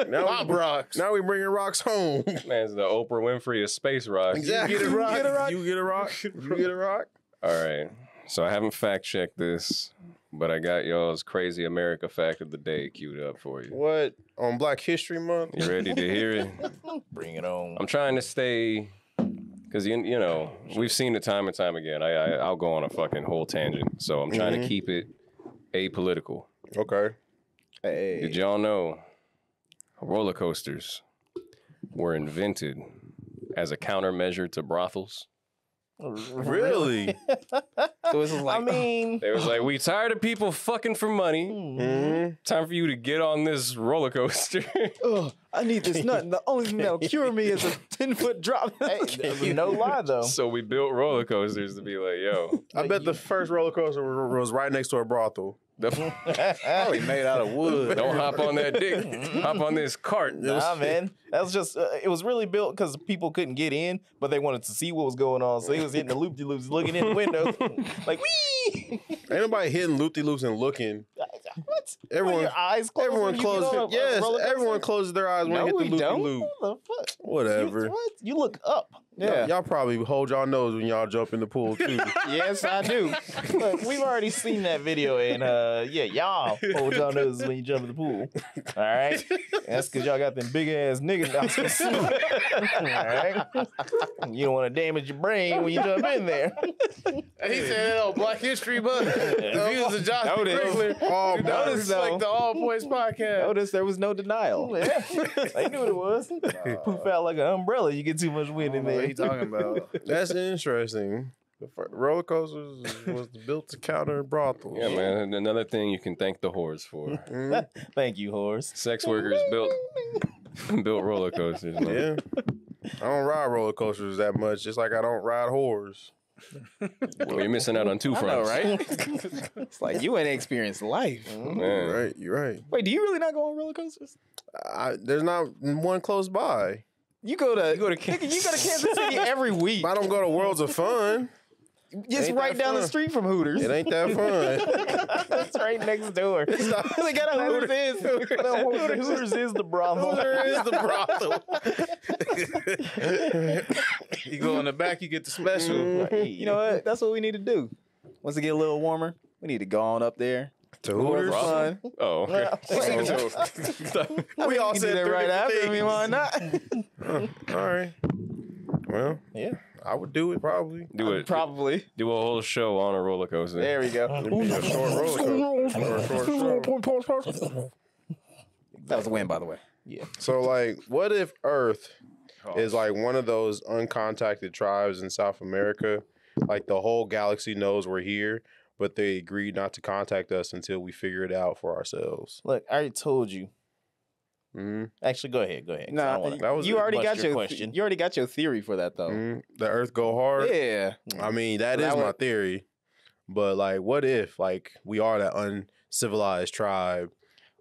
Now Bob we, rocks. Now we bringing rocks home. Man's the Oprah Winfrey of space rocks. Exactly. You get a rock. You get a rock. You get a rock. You get a rock. All right. So I haven't fact checked this. But I got y'all's crazy America fact of the day queued up for you. What? On Black History Month? You ready to hear it? Bring it on. I'm trying to stay, because, you, you know, we've seen it time and time again. I, I, I'll go on a fucking whole tangent. So I'm trying mm-hmm. to keep it apolitical. Okay. Hey. Did y'all know roller coasters were invented as a countermeasure to brothels? Really? So it's like, I mean, they was like, we tired of people fucking for money. Mm-hmm. Time for you to get on this roller coaster. Ugh, I need this nut. The only thing that'll cure me is a ten foot drop. Hey, no lie though. So we built roller coasters to be like, yo. I bet the first roller coaster was right next to a brothel. Probably made out of wood. Don't hop on that dick. Hop on this cart. Nah, man. That was just, uh, it was really built because people couldn't get in, but they wanted to see what was going on. So they was hitting the loop-de-loops, looking in the window. Like, wee! Ain't nobody hitting loop-de-loops and looking. What? Everyone, your eyes closed everyone closes. Yes, everyone closes their eyes when no, they hit the loop-de-loop. What the fuck? Whatever. You, what? You look up. Yeah, y'all probably hold y'all nose when y'all jump in the pool too. Yes, I do. Look, we've already seen that video, and uh, yeah, y'all hold y'all nose when you jump in the pool. All right, that's because y'all got them big ass niggas out there. All right, you don't want to damage your brain when you jump in there. He said, "Oh, Black History Month." The views of Josh Crickler. Oh, notice so. Like the All Points Podcast. Notice there was no denial. They knew what it was. Uh, Poof out like an umbrella. You get too much wind in there. What are you talking about? That's interesting. The roller coasters was built to counter brothels. Yeah, man. Another thing you can thank the whores for. Mm. Thank you, whores. Sex workers built built roller coasters. Man. Yeah, I don't ride roller coasters that much. Just like I don't ride whores. Well, you're missing out on two fronts, right? It's like you ain't experienced life. Mm-hmm. You're right, you're right. Wait, do you really not go on roller coasters? I, there's not one close by. You go to you go to, Can- you go to Kansas City every week. But I don't go to Worlds of Fun. Just right down fun. the street from Hooters. It ain't that fun. That's right next door. They got a Hooters is. Hooters is the brothel. Hooters is the brothel. You go in the back, you get the special. Mm-hmm. You know what? That's what we need to do. Once it get a little warmer, we need to go on up there. To Hooters? Fun. Oh. Okay. So, we all said that right after things. me. Why not? uh, all right. Well, yeah. I would do it probably. Do it probably. Do a whole show on a roller coaster. There we go. A short roller coaster. That was a win, by the way. Yeah. So, like, what if Earth oh. is like one of those uncontacted tribes in South America? Like the whole galaxy knows we're here, but they agreed not to contact us until we figure it out for ourselves. Look, I already told you. Mm. Actually, go ahead. Go ahead. Nah, wanna, that was you already got your question. Th- you already got your theory for that though. Mm, the Earth go hard. Yeah. I mean, that well, is that my would... theory. But like, what if like we are that uncivilized tribe?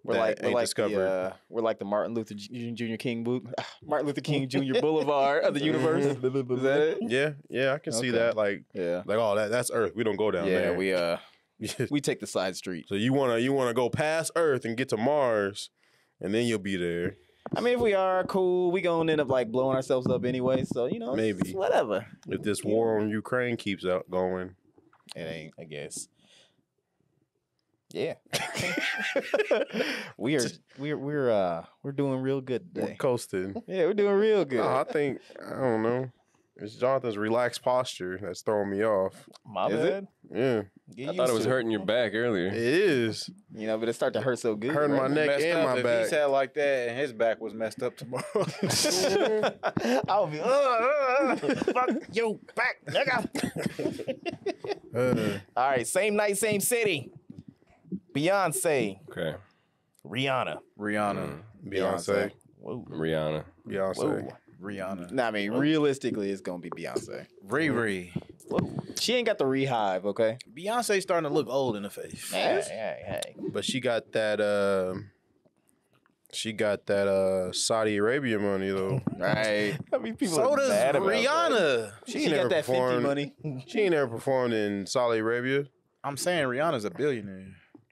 We're that like, ain't we're like discovered. The, uh, we're like the Martin Luther Junior King book, Martin Luther King Junior Boulevard of the universe. Is that it? Yeah. Yeah, I can okay. see that. Like, yeah. Like, oh, that that's Earth. We don't go down yeah, there. Yeah, we uh, we take the side street. So you wanna you wanna go past Earth and get to Mars. And then you'll be there. I mean, if we are cool, we gonna end up like blowing ourselves up anyway. So you know, maybe whatever. If this war on Ukraine keeps out going, it ain't. I guess. Yeah, we are. We're we're uh we're doing real good today. We're coasting. Yeah, we're doing real good. No, I think I don't know. It's Jonathan's relaxed posture that's throwing me off. My is bad? It? Yeah. Get I thought it was hurting it. your back earlier. It is. You know, but it started to hurt so good. Hurting right? my neck and up. my if back. If he sat like that and his back was messed up tomorrow, I would be, uh, uh, fuck your back, nigga. uh. All right, same night, same city. Beyonce. Okay. Rihanna. Rihanna. Mm. Beyonce. Beyonce. Whoa. Rihanna. Beyonce. Whoa. Rihanna. Nah, I mean, realistically, it's gonna be Beyonce. Riri. Whoa. She ain't got the rehive, okay? Beyonce's starting to look old in the face. Hey, hey, hey. But she got that, uh, she got that uh, Saudi Arabia money, though. Right. I mean, people so does Rihanna. She, she got that fifty money. She ain't ever performed in Saudi Arabia. I'm saying Rihanna's a billionaire.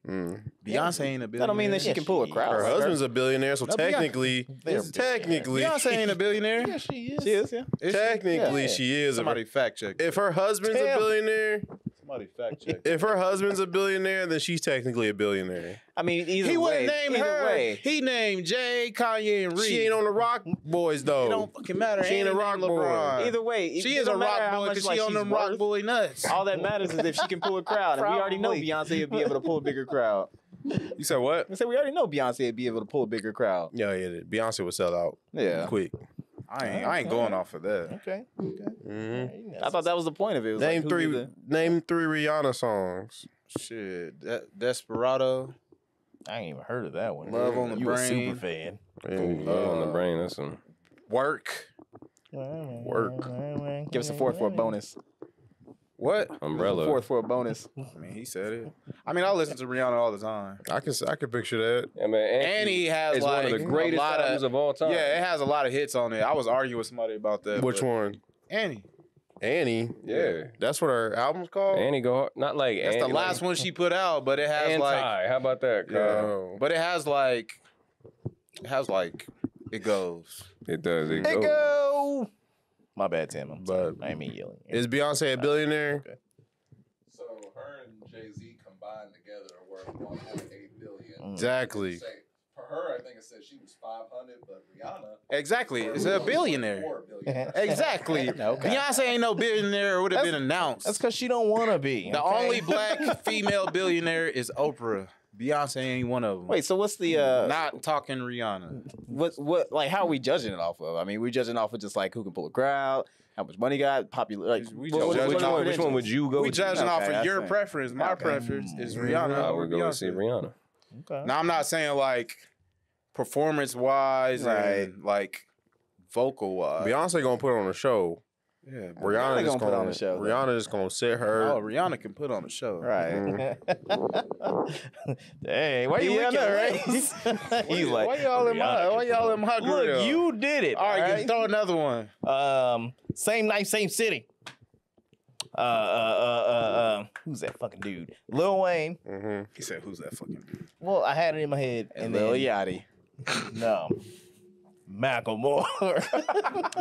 Mm. Beyonce yeah. ain't a billionaire. That don't mean that she yeah, can pull a crowd. Her husband's a billionaire, so no, technically, Beyonce, technically, Beyonce ain't a billionaire. Yeah, she is. She is. Yeah. Is technically, she, yeah. she is. Somebody a, fact check. If her husband's Damn. a billionaire, somebody fact check. If her husband's a billionaire, then she's technically a billionaire. I mean, either he way, name either her. way, he named Jay, Kanye, and Reed. She ain't on the Rock Boys though. It don't fucking matter. She ain't a Rock LeBron. Boy. Either way, she is a Rock Boy because like she on them worth. Rock Boy nuts. All that matters is if she can pull a crowd, and we already know Beyonce would be able to pull a bigger crowd. You said what? I said we already know Beyonce would be able to pull a bigger crowd. Yeah, yeah. Beyonce would sell out. Yeah, quick. I ain't, I ain't going off of that. Okay. okay. Mm-hmm. I thought that was the point of it. It was name like, three. The... Name three Rihanna songs. Shit, that Desperado. I ain't even heard of that one. Love on the you brain. You a super fan. Yeah, Love uh, on the brain. That's one. Work. Work. Give us a fourth for a bonus. What? Umbrella. Fourth for a bonus. I mean, he said it. I mean, I listen to Rihanna all the time. I can I can picture that. Yeah, man. And, and he has like one of the greatest lot albums of, of all time. Yeah, it has a lot of hits on it. I was arguing with somebody about that. Which one? Annie. Annie. Yeah. That's what her album's called? Annie Go Not like That's Annie, the last like, one she put out, but it has anti. like How about that, Kyle? Yeah. But it has like it has like it goes. It does. It, it goes. Go. My bad, Tim. I'm but I ain't mean yelling. Is Beyonce a billionaire? Okay. So her and Jay-Z combined together are worth one point eight billion dollars. Exactly. For her, I think it said she was five hundred, but Rihanna... Exactly. It's a billionaire. billionaire. Exactly. Okay. Beyonce ain't no billionaire or would have been announced. That's because she don't want to be. The okay? only black female billionaire is Oprah. Beyonce ain't one of them. Wait, so what's the... Uh, Not talking Rihanna. What, what, like, how are we judging it off of? I mean, we're judging off of just, like, who can pull a crowd, how much money got, popular... Like, we what, what, which, one, which one would you go we with? We're judging okay, off of your saying. preference. My okay. preference is Rihanna. I would go and see Rihanna. Okay. Now, I'm not saying, like, performance-wise right. and, like, vocal-wise. Beyonce gonna put on a show. Yeah, Rihanna is gonna, gonna put on a show. Rihanna is gonna sit her. Oh, Rihanna can put on a show, right? Mm-hmm. Dang, why you in my? He's like, why y'all in my? Why y'all in my grill? Look, you did it. All right, all right? You throw another one. Um, same night, same city. Uh, uh, uh, uh, uh, who's that fucking dude? Lil Wayne. Mm-hmm. He said, "Who's that fucking dude?" Well, I had it in my head, and, and Lil Yachty. No. Macklemore.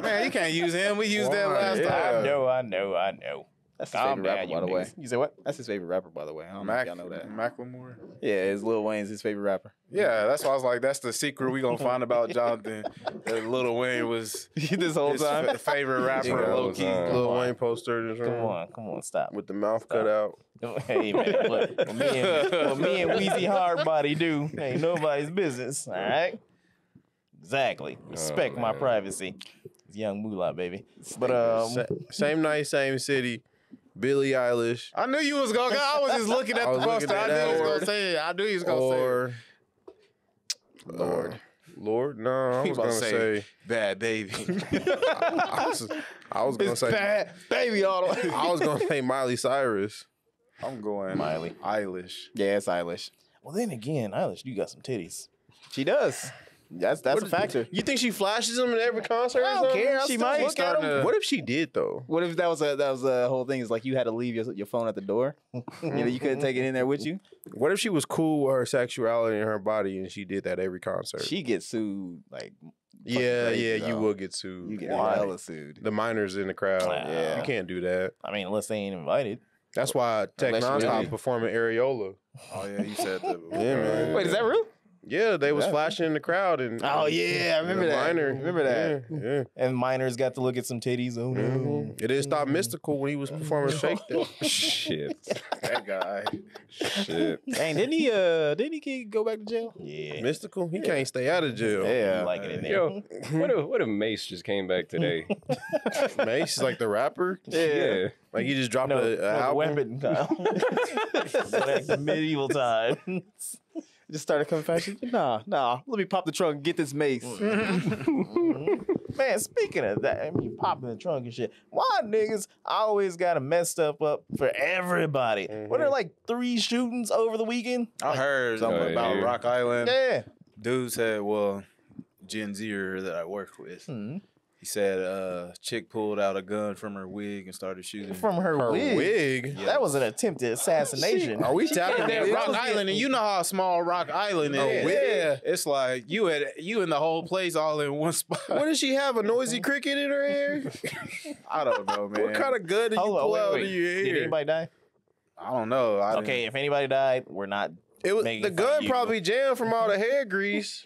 Man, you can't use him. We used that last yeah. time. I know, I know, I know. That's his favorite rapper, by the way. You said what? That's his favorite rapper, by the way. I don't Mac know if y'all know that. Macklemore? Yeah, it's Lil Wayne's his favorite rapper. Yeah, that's why I was like, that's the secret we gonna find about Jonathan. That Lil Wayne was this whole his time favorite rapper. Yeah, low key. Uh, Lil Wayne poster. Come room. on, come on, stop. With the mouth stop. cut out. Hey man, look, what me and, what me and Weezy Hardbody do ain't nobody's business. All right. Exactly. Respect oh, my privacy. It's young moolah, baby. But um, same night, same city. Billie Eilish. I knew you was gonna. I was just looking at the poster. I, I knew you was gonna say it. I knew you was gonna or, say it. Lord, uh, Lord, no. I was gonna say, say bad baby. I, I was, I was gonna it's say bad baby all the way. I was gonna say Miley Cyrus. I'm going Miley Eilish. Yeah, it's Eilish. Well, then again, Eilish, you got some titties. She does. That's that's what a factor. You think she flashes them at every concert? I don't or care. I she might look at them. To... What if she did though? What if that was a that was a whole thing? It's like you had to leave your your phone at the door. You know, you couldn't take it in there with you. What if she was cool with her sexuality and her body, and she did that every concert? She gets sued. Like yeah, yeah, though. you will get sued. You get hella sued. The minors in the crowd. Wow. Yeah, you can't do that. I mean, unless they ain't invited. That's why Tech Nonstop performing Areola. Oh yeah, you said that. Before. Yeah, man. Wait, is that real? Yeah, they was yeah. flashing in the crowd and oh yeah, I remember that. Minor, remember that. Yeah, yeah. And minors got to look at some titties. Oh no, mm-hmm. It did stop mm-hmm. Mystical when he was performing Shake That. Shit, that guy. Shit. Dang, didn't he? Uh, didn't he go back to jail? Yeah, Mystical. He yeah. can't stay out of jail. Yeah, like it in there. Yo, what if what if Mace just came back today? Mace is like the rapper. Yeah. yeah. Like he just dropped no, a, a no weapon. No. Like the medieval times. Just started confession. Nah, nah. Let me pop the trunk and get this Mace. Man, speaking of that, I mean, popping the trunk and shit. Why niggas always gotta mess stuff up for everybody? Mm-hmm. Were there like three shootings over the weekend? I like, heard something oh, about yeah. Rock Island. Yeah. Dude said, well, Gen Zer that I worked with, mm-hmm. he said uh, chick pulled out a gun from her wig and started shooting. From her, her wig? wig? Yeah. That was an attempted assassination. Are we tapping that Rock Island? And you know how small Rock Island is. Oh, yeah. It's like you had you and the whole place all in one spot. What did she have, a noisy cricket in her hair? I don't know, man. What kind of gun did you pull out in your hair? Did anybody die? I don't know. I okay, didn't... if anybody died, we're not It was The gun probably jammed from all the hair grease.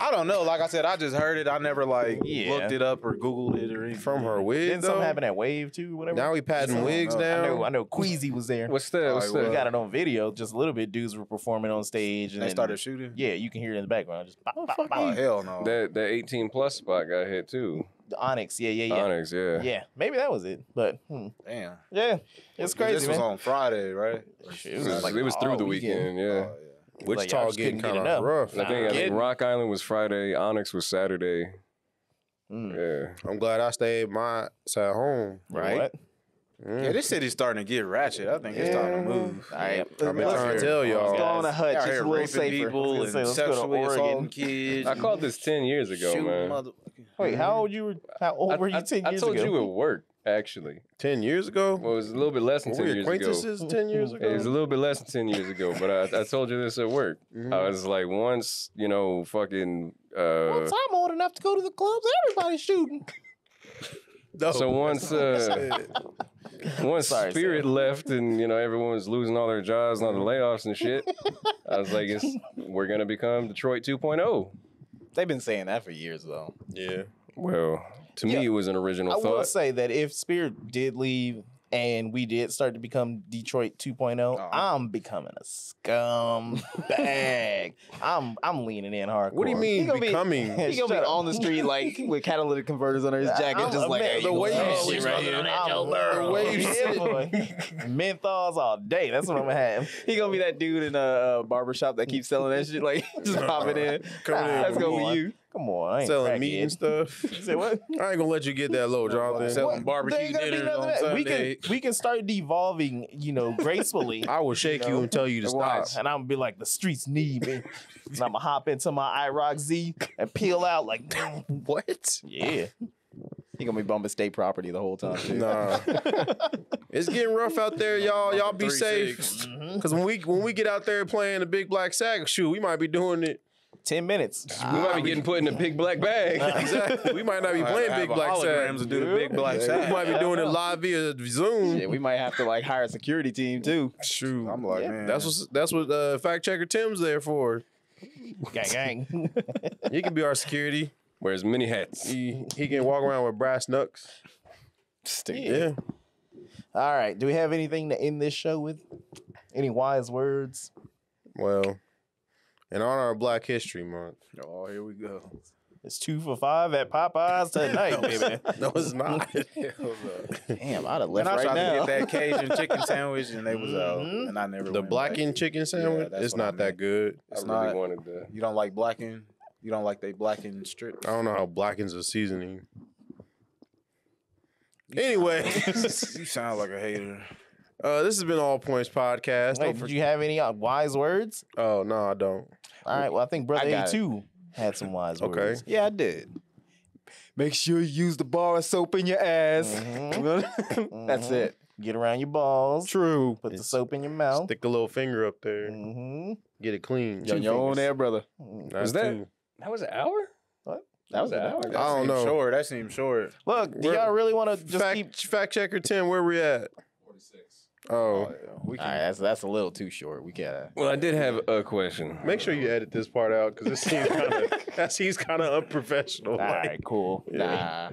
I don't know. Like I said, I just heard it. I never like yeah. looked it up or Googled it or anything. From her wig. Didn't though? something happen at Wave too? Whatever. Now we patting wigs down. I know, I know Queasy was there. What's that? What's that? We got it on video. Just a little bit. Dudes were performing on stage and they started shooting. Yeah, you can hear it in the background. Just oh, fuck oh, hell no. That that eighteen plus spot got hit too. The Onyx, yeah, yeah, yeah. Onyx, yeah. Yeah, maybe that was it, but hmm. damn, yeah, it's crazy. This man. was on Friday, right? It was, it was, like, it was through the weekend, weekend. yeah. Oh, yeah. Wichita like, getting kind of rough. Nah, I think I think Rock Island was Friday. Onyx was Saturday. Mm. Yeah, I'm glad I stayed my side home. Right. What? Mm. Yeah, this city's starting to get ratchet. I think yeah. it's starting to move. All right. I'm trying to tell y'all. Let's go on a hut. Just a little safer. People and say, sexually assaulting kids. I called this ten years ago, Shoot, man. Mother... Wait, how old you were? How old I, were you ten I, years ago? I told ago? you it worked. Actually, ten years ago. Well, it was a little bit less than ten years ago. Acquaintances ten years ago. It was a little bit less than ten years ago, but I, I told you this at work. Mm-hmm. I was like, once you know, fucking. Uh, once I'm old enough to go to the clubs, everybody's shooting. No, so once uh, once Sorry, Spirit sir. left and, you know, everyone was losing all their jobs and all the layoffs and shit, I was like, it's, we're going to become Detroit two point oh. They've been saying that for years, though. Yeah. Well, to me, yeah, it was an original I thought. I will say that if Spirit did leave and we did start to become Detroit two point oh, oh. I'm becoming a scumbag. I'm I'm leaning in hardcore. What do you mean he becoming? He's going to be, he gonna be on the street like with catalytic converters under his jacket, I'm, just I'm, like, man, hey, the, way you you right on that Joe the way you sit right here. Menthols all day. That's what I'm going to have. He going to be that dude in a barbershop that keeps selling that shit. Like, just pop it in. Come ah, in. That's going to be you. Come on, I ain't selling meat and stuff. Say what? I ain't gonna let you get that low, Jonathan. Selling barbecue dinners on Sunday. We can we can start devolving, you know, gracefully. I will shake you, know? you and tell you to stop, and I'm gonna be like, the streets need me, and I'm gonna hop into my iRock Z and peel out like, what? Yeah. He gonna be bumping state property the whole time. Nah, it's getting rough out there, y'all. Y'all be safe, because when we when we get out there playing the big black sack, shoot, we might be doing it. ten minutes. Ah, we might be getting put in a big black bag. Uh, exactly. We might not be playing big black holograms and do the big black sack. We might be doing it live via Zoom. Yeah, we might have to like hire a security team too. True. I'm like, yeah, man. That's what that's what uh, fact checker Tim's there for. Gang gang. He can be our security. Wears many hats. He he can walk around with brass knucks. Stick. Yeah. yeah. All right. Do we have anything to end this show with? Any wise words? Well. In honor of Black History Month. Oh, here we go. It's two for five at Popeyes tonight, baby. No, it's not. Damn, I'd have left right now. And I tried now. to get that Cajun chicken sandwich, and they was out, mm-hmm. and I never. The blackened chicken sandwich. Yeah, it's not I mean. that good. It's I really not. Wanted that. You don't like blackened. You don't like they blackened strips. I don't know how blackens a seasoning. You anyway, sound, you sound like a hater. Uh, this has been All Points Podcast. Wait, did you have any uh, wise words? Oh, no, I don't. All right, well, I think Brother A two had some wise okay. words. Yeah, I did. Make sure you use the bar of soap in your ass. Mm-hmm. That's mm-hmm. it. Get around your balls. True. Put it's, the soap in your mouth. Stick a little finger up there. Mm-hmm. Get it clean. Yo, your own there, brother. Mm-hmm. Was that, two. that was an hour? That was an hour. That I don't know. Short. That seemed short. Look, do y'all really want to just fact, keep... Fact checker ten, where we at? forty-six. Oh, we can, all right, that's that's a little too short. We gotta. Well, I did have a question. Make sure you edit this part out because it seems kind of that seems kind of unprofessional. All like. right, cool. Yeah.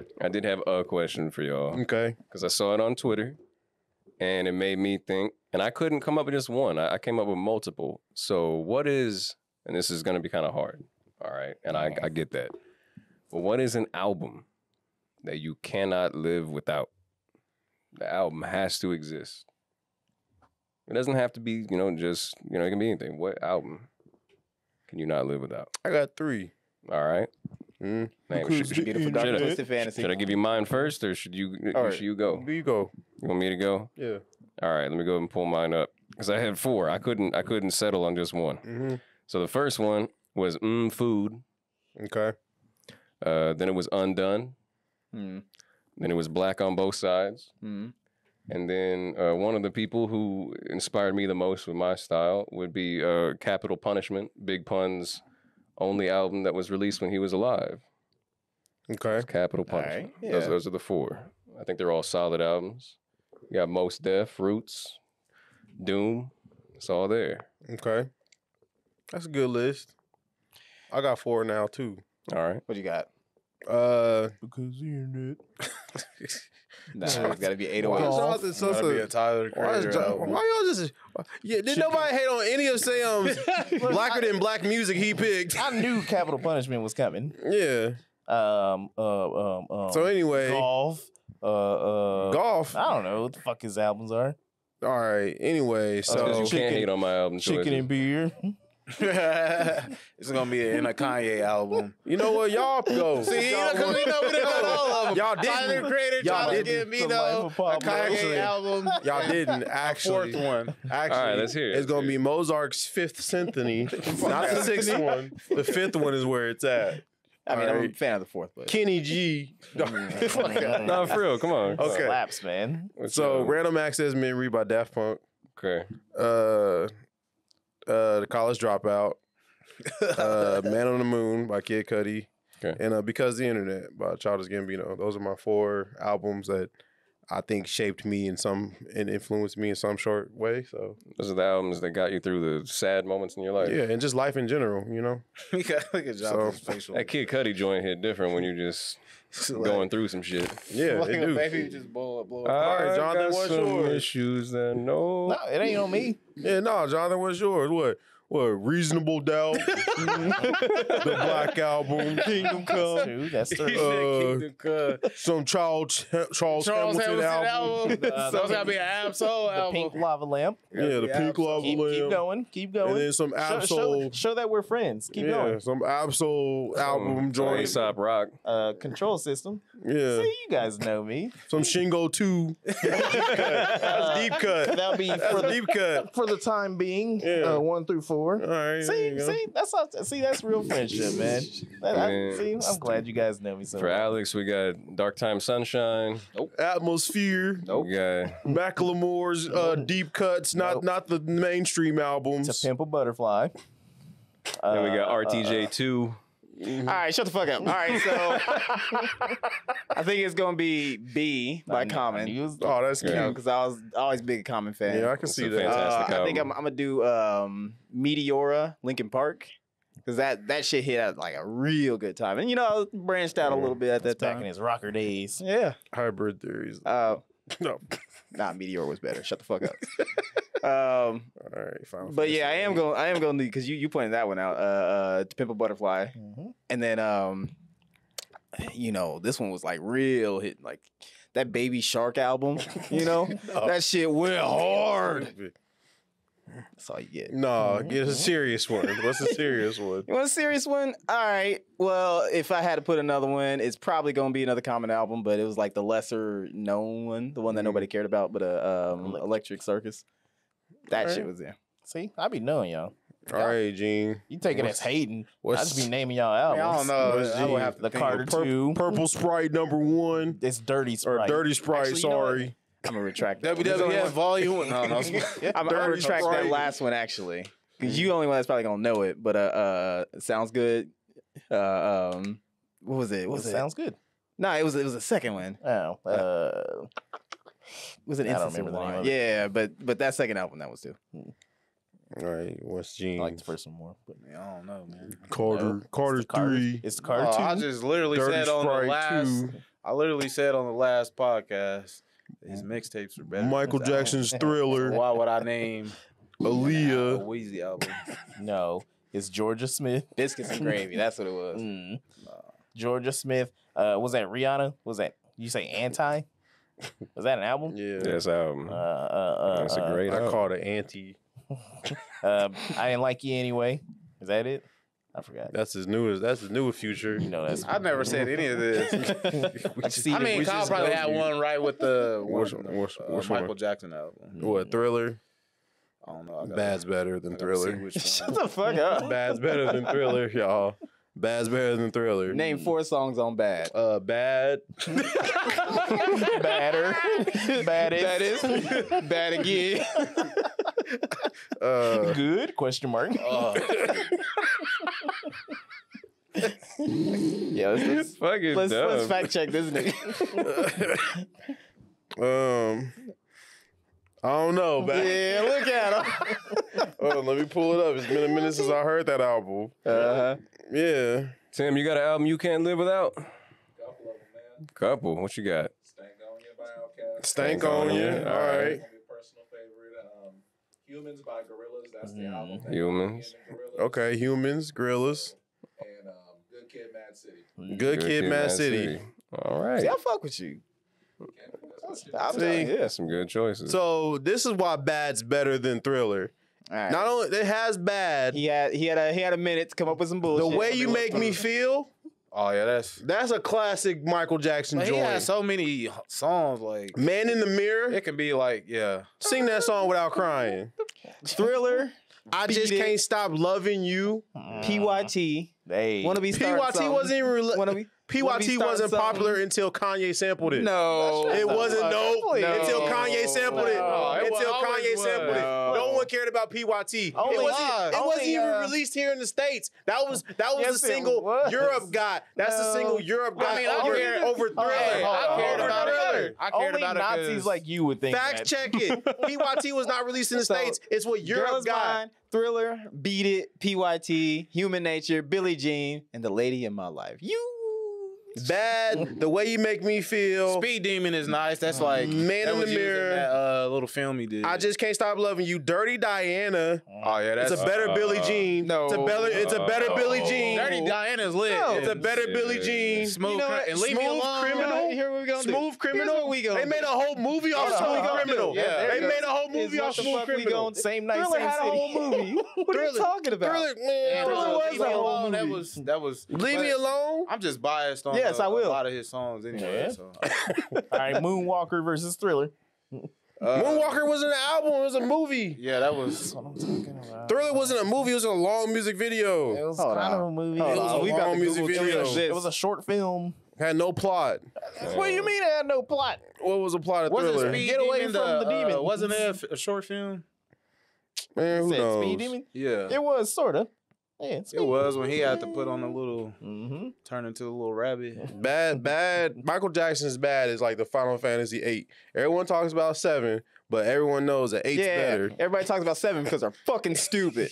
Nah, I did have a question for y'all. Okay, because I saw it on Twitter, and it made me think. And I couldn't come up with just one. I, I came up with multiple. So, what is? And this is going to be kind of hard. All right, and I, I get that. But what is an album that you cannot live without? The album has to exist. It doesn't have to be, you know, just, you know, it can be anything. What album can you not live without? I got three. All right. Mm. Name, should, should, should, I, should I give you mine first or should you, right. should you go? You go. You want me to go? Yeah. All right. Let me go and pull mine up because I had four. I couldn't I couldn't settle on just one. Mm-hmm. So the first one was mm, Food. Okay. Uh, then it was Undone. Mm. Then it was Black on Both Sides. Mm. And then uh, one of the people who inspired me the most with my style would be uh, Capital Punishment, Big Pun's only album that was released when he was alive. Okay. Capital Punishment. Right, yeah. those, those are the four. I think they're all solid albums. You got Mos Def, Roots, Doom. It's all there. Okay. That's a good list. I got four now, too. All right. What you got? Uh, because you did. Nah, it's gotta be eight oh eight. Why is y'all just? Yeah, did nobody hate on any of Sam's blacker than black music he picked? I knew Capital Punishment was coming. Yeah. Um. Uh, um. um so anyway, golf. Uh. Uh. Golf. I don't know what the fuck his albums are. All right. Anyway, so uh, you chicken, can't hate on my album. Chicken choices. And beer. It's gonna be in a Kanye album. You know what, y'all go. See, y'all you know, we know we didn't got all of them. Y'all didn't. Creator y'all didn't give me though a Kanye album. Y'all didn't actually. Fourth one. Actually, all right, let's hear it. It's gonna be Mozart's Fifth Symphony, not the sixth one. The fifth one is where it's at. I mean, right. I'm a fan of the fourth, but Kenny G. No, for real. Come on. Okay. Slaps, man. So, Random Access Memory by Daft Punk. Okay. Uh. Uh, The College Dropout, uh, Man on the Moon by Kid Cudi, Okay. And uh, Because the Internet by Childish Gambino. Those are my four albums that I think shaped me in some and influenced me in some short way. So those are the albums that got you through the sad moments in your life. Yeah, and just life in general, you know. Look at Jonathan's facial. That Kid Cudi joint hit different when you're just like, going through some shit. Yeah, like it maybe you just blow up, blow up. All right, Jonathan, what's yours? Issues that no, no, it ain't on me. Yeah, no, Jonathan, what's yours? What? What, Reasonable Doubt, the Black Album, Kingdom Come, Dude, that's uh, Kingdom Come. Some Charles, Charles, Charles Hamilton, Hamilton album. album. Uh, Those got to be an Ab Soul album. Pink Lava Lamp. Yeah, the Pink Lava keep, Lamp. Keep going, keep going. And then some Ab Soul. Show, show, show that we're friends. Keep yeah, going. Some Ab Soul album joint. Aesop Rock. Uh, Control System. Yeah. See, you guys know me. Some Shingo two. That's Deep Cut. Uh, that'll be for the, deep cut. For the time being, yeah. uh, one through four. All right, see, see, that's all, see, that's real friendship, man. That, man I, see, I'm glad you guys know me. So for much. Alex, we got Dark Time Sunshine, nope. Atmosphere, nope. Okay. Macklemore's uh, Deep Cuts, not nope. not the mainstream albums. To Pimp a Butterfly. Uh, then we got R T J two. Uh, Mm-hmm. All right, shut the fuck up. All right, so I think it's gonna be B by Common. Oh, that's good. Because you know, I was always a big Common fan. Yeah, I can see that. Uh, I think I'm, I'm gonna do um, Meteora, Linkin Park, because that that shit hit at like a real good time, and you know I was branched out yeah. a little bit at that time. Back in his rocker days. Yeah. Hybrid Theories. Uh, no, nah, Meteora was better. Shut the fuck up. Um, All right, fine. But yeah, I am going. I am going to because you you pointed that one out. Uh, uh To Pimp a Butterfly, mm-hmm. and then um, you know this one was like real hit, like that Baby Shark album. You know no. that shit went hard. That's all you get. No, get a serious one. What's a serious one? You want a serious one? All right. Well, if I had to put another one, it's probably going to be another Common album, but it was like the lesser known one, the one that mm-hmm. nobody cared about, but uh, um, Electric Circus. That right. shit was there. See, I be knowing y'all. All right, Gene. You taking what's, as hating. I just be naming y'all albums. I, mean, I don't know. I would have to the Carter Pur two. Purple Sprite number one. It's Dirty Sprite. Or Dirty Sprite, Actually, sorry. You know I'm going to retract that. W W F Volume one. No, no. I'm going to retract Sprite. That last one, actually. Because you the only one that's probably going to know it. But uh, uh, Sounds Good. Uh, um, what was it? What was it? Sounds Good. No, nah, it was it was the second one. Oh. Uh... uh Was it I don't remember the name of it. Yeah, but but that second album that was too. All right, what's Gene? I like the first one more, but man, I don't know, man. Carter, no, Carter it's three. Carter. It's Carter oh, two. I just literally Dirty said on the last. Two. I literally said on the last podcast, his mixtapes were better. Michael Jackson's Thriller. Why would I name Aaliyah? A Weezy album? No, it's Georgia Smith. Biscuits and Gravy. That's what it was. Mm. Oh. Georgia Smith. Uh, was that Rihanna? Was that you say Anti? Was that an album? Yeah, that's an album. Uh, uh, uh, that's a great. Uh, I called it Anti. uh, I Didn't Like You Anyway. Is that it? I forgot. That's as new as that's as new a Future. You know that's. I never said any of this. just, I mean, Kyle probably had you. One right with the which, one, which, uh, which Michael one? Jackson album. What Thriller? I don't know. I Bad's better than I Thriller. Shut the fuck up. Bad's better than Thriller, y'all. Bad's better than Thriller. Name four songs on Bad. Uh, bad. Badder. Baddest. Baddest. Bad again. Uh, Good? Question mark. Uh. Yeah, let's, let's, fucking let's, dumb. Let's fact check this nigga. um, I don't know, Bad. Yeah, look at him. Hold on, let me pull it up. It's been a minute since I heard that album. Uh-huh. Yeah. Tim, you got an album you can't live without? Couple of them, man. Couple. What you got? Stank On You by Outkast. Stank, Stank On You. Yeah. All right. It's gonna be a personal favorite. Um, Humans by Gorillaz. That's the mm. album. Humans. Okay. Humans. Gorillaz. And um, Good Kid, Mad City. Good, Good Kid, Kid, Mad City. City. All right. See, I fuck with you. Yeah, some good choices. So this is why Bad's better than Thriller. Right. Not only it has Bad. He had he had a he had a minute to come up with some bullshit. The Way You Make Me Feel. Oh yeah, that's that's a classic Michael Jackson joint. He has so many songs like Man in the Mirror. It can be like yeah, sing that song without crying. Thriller. I Beat just it. Can't Stop Loving You. Uh, P Y T. Hey. Wanna be P Y T wasn't even. Wanna be. P Y T wasn't something. popular until Kanye sampled it. No. It wasn't, no, no, until Kanye sampled no. it. No. it until Kanye was. sampled it. No. no one cared about P Y T. Only it wasn't, uh, it only, wasn't even uh, released here in the States. That was that was yes, the single was. Europe got. That's no. the single Europe got. I mean, over, I cared, over Thriller. I cared about Thriller. I cared only about Nazis it. Nazis like you would think. Fact that. check it. P Y T was not released in the so, States. It's what Europe got. Mine. Thriller, Beat It, P Y T, Human Nature, Billie Jean, and The Lady in My Life. You. Bad, the way you make me feel. Speed Demon is nice. That's like Man that in the Mirror. That, uh, little film he did. I Just Can't Stop Loving You. Dirty Diana. Oh yeah, that's it's a better uh, Billie Jean. No, it's a better, it's a better uh, Billie Jean. Dirty Diana's lit. No, it's a better yeah. Billie Jean. Smooth, you know what? And leave Smooth me alone. Criminal. Here we go. Smooth Criminal. We go. They made a whole movie off Smooth Criminal. Yeah, they made a whole movie off Smooth Criminal. Same night, same city. Thriller had a whole movie. What are you talking about? Thriller, man. Thriller was a whole movie. That was that was. Leave me alone. I'm just biased on. Yes, a, I will. A lot of his songs anyway. Yeah. So. All right, Moonwalker versus Thriller. Uh, Moonwalker wasn't an album, it was a movie. Yeah, that was... That's what I'm talking about. Thriller wasn't a movie, it was a long music video. It was kind of a movie. It was a long music video. It was a short film. Had no plot. Damn. What do you mean it had no plot? What was a plot of Thriller? Wasn't Speed Get away Demon from the, the demon. Uh, wasn't it a, a short film? Man, who knows? Speed Demon? Yeah. It was, sort of. Yeah, it was when he had to put on a little, mm-hmm. turn into a little rabbit. Bad, bad. Michael Jackson's Bad is like the Final Fantasy eight. Everyone talks about seven, but everyone knows that eight's yeah, better. Everybody talks about seven because they're fucking stupid.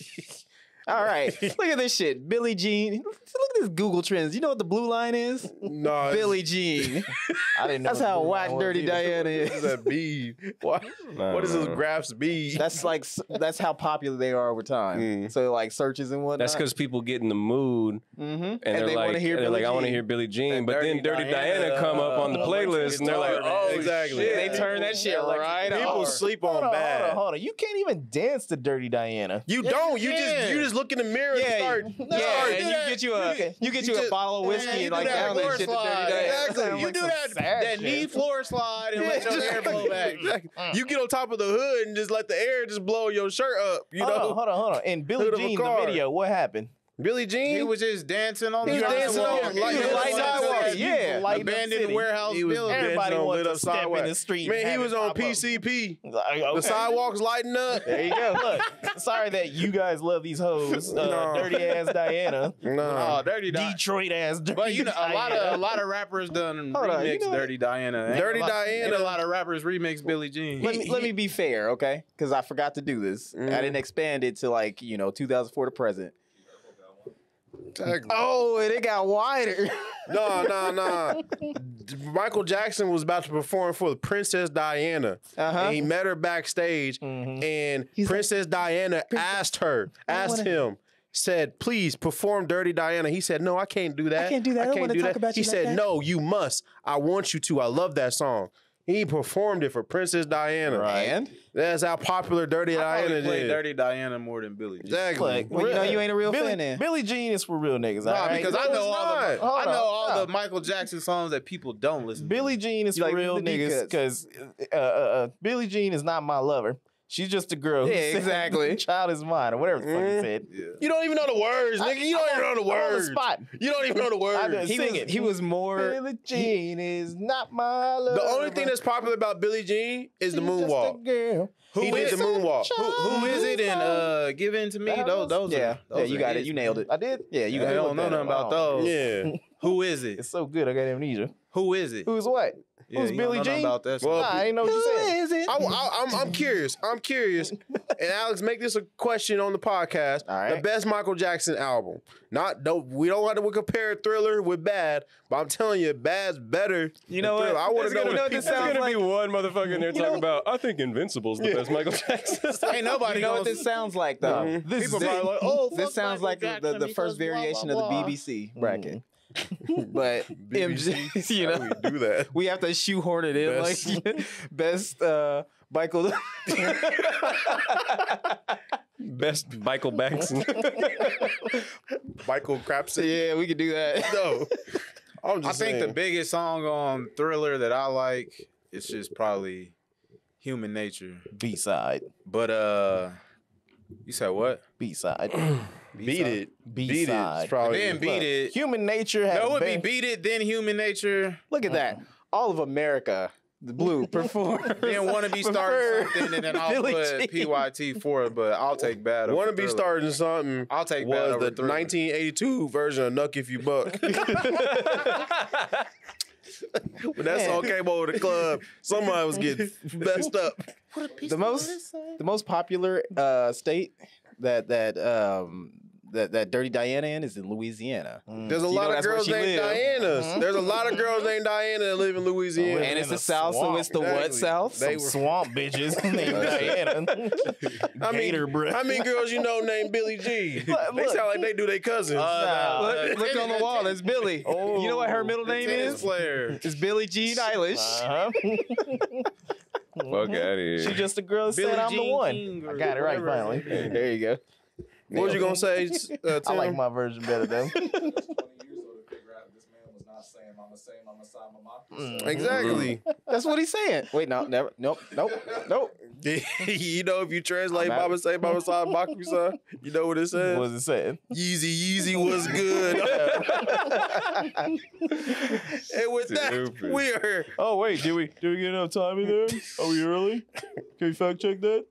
All right, look at this shit. Billie Jean. Look at this Google Trends. You know what the blue line is? No. Billie Jean. I didn't know. That's how whack Dirty Diana is. What is that B? What, no, what is no. this graph's B? That's like, that's how popular they are over time. Mm. So like searches and whatnot. That's because people get in the mood mm-hmm. and, and they're they like, hear they're like I want to hear Billie Jean. And but Dirty then Dirty Diana, Diana come up uh, on the playlist and they're like, oh, exactly. Shit. They turn that shit right off. People sleep on Bad. Hold on, hold on. You can't even dance to Dirty Diana. You don't. You just you just. Look in the mirror yeah, and start. No, yeah, and you that. get you a you, you get you, you a bottle of whiskey yeah, and like down that, that shit to Dirty Diana. Exactly. You like do that that knee floor slide and yeah, let your hair blow back. Exactly. Mm. You get on top of the hood and just let the air just blow your shirt up. You hold know. On, hold on, hold on. And Billie Jean, the video, what happened? Billie Jean, he was just dancing on the sidewalk. He was dancing on yeah, yeah. abandoned warehouse. He was everybody wanted to step in the street. Man, he was on P C P. Like, okay. The sidewalks lighting up. There you go. Look, sorry that you guys love these hoes. Uh, no. Dirty ass Diana. No, oh, Dirty Diana. Detroit ass. Dirty but you know, a lot of a lot of rappers done remix you know, Dirty Diana. Ain't Dirty a lot, Diana. A lot of rappers remix Billie Jean. Let me let me be fair, okay? Because I forgot to do this. Mm. I didn't expand it to like you know two thousand four to present. Oh, and it got wider. No, no, no. Michael Jackson was about to perform for the Princess Diana. Uh-huh. And he met her backstage, mm-hmm. and He's Princess like, Diana Princess, asked her, asked wanna... him, said, please perform Dirty Diana. He said, no, I can't do that. I can't do that. I, I don't want to talk that. about you He like said, that. no, you must. I want you to. I love that song. He performed it for Princess Diana. Right. And? That's how popular Dirty I Diana is. I played Dirty Diana more than Billie Jean. Exactly. Like, well, you know you ain't a real Billie, fan then. Billie Jean is for real niggas. Nah, right? because no, I know all, the, I know on, all no. the Michael Jackson songs that people don't listen to. Billie Jean is for like, real niggas because uh, uh, uh, Billie Jean is not my lover. She's just a girl. Yeah, exactly. Child is mine, or whatever the fuck mm. he said. Yeah. You don't even know the words, nigga. You don't I, even know the words. I'm on the spot. You don't even know the words. He was, he was more. Billie Jean is not my love. The only thing that's popular about Billie Jean is She's the moonwalk. Just a girl. Who he is did the moonwalk? Who, who is it? And uh, Give In To Me. Those, those. Yeah, are, those yeah. You got it. You nailed it. I did. Yeah, you. I got don't know nothing about those. Yeah. Who is it? It's so good. I got amnesia. Who is it? Who's what? Yeah, Who's Billie Jean? About that well, nah, I ain't know what you said. Is it? I, I, I'm, I'm curious. I'm curious. And Alex, make this a question on the podcast. All right. The best Michael Jackson album. Not don't we don't have to compare Thriller with Bad, but I'm telling you, Bad's better. You know what? I want to know. What this sounds gonna like, be one motherfucker in there talking know, about. I think Invincible's the yeah. best Michael Jackson. Ain't nobody. You know knows. What this sounds like though. Mm-hmm. This, People probably like, oh, this sounds Michael like Jackson the, the first variation blah, blah, blah. of the B B C bracket. Mm-hmm. But M J, you know, we do that. We have to shoehorn it in, best. like best uh, Michael, best Michael Baxson, Michael Crapson. Yeah, we could do that. No, I'm just I saying. think the biggest song on Thriller that I like is just probably Human Nature B side. But uh, You said what? B-side. Beat, beat it. Beat it. Then beat it. Human nature has been. No, it would been... be beat it, then human nature. Look at mm. that. All of America, the blue, performed. Then wannabe starting something, and then I'll put P Y T for it, but I'll take bad over Wannabe starting something I'll take was bad over the thriller. nineteen eighty-two version of Nuck If You Buck. When that song came over the club, somebody was getting messed up. What a piece the most, the most popular uh, state that that um, that that Dirty Diana in is in Louisiana. Mm. There's a lot of girls named Diana. Mm-hmm. There's a lot of girls named Diana that live in Louisiana, and it's the South, so it's the what South? They were swamp bitches named Diana. I mean, how many girls you know named Billie Jean? Look, they sound like they do their cousins. Uh, nah, look, look on the wall, it's Billie. Oh, you know what her middle name is? Player. It's Billie Jean Eilish. Uh-huh. Fuck out of here. She just a girl that Billie said I'm Jean the one. King, I got it right finally. There you go. What was you gonna say? Uh, I like my version better though. Exactly. That's what he's saying. Wait, no, never. Nope, nope, nope. You know, if you translate Baba say Baba Sai Bakusa, you know what it says. What was it saying? Yeezy, Yeezy was good. And with Stupid. that, we are. Oh wait, did we? Did we get enough time in there? Are we early? Can you fact check that?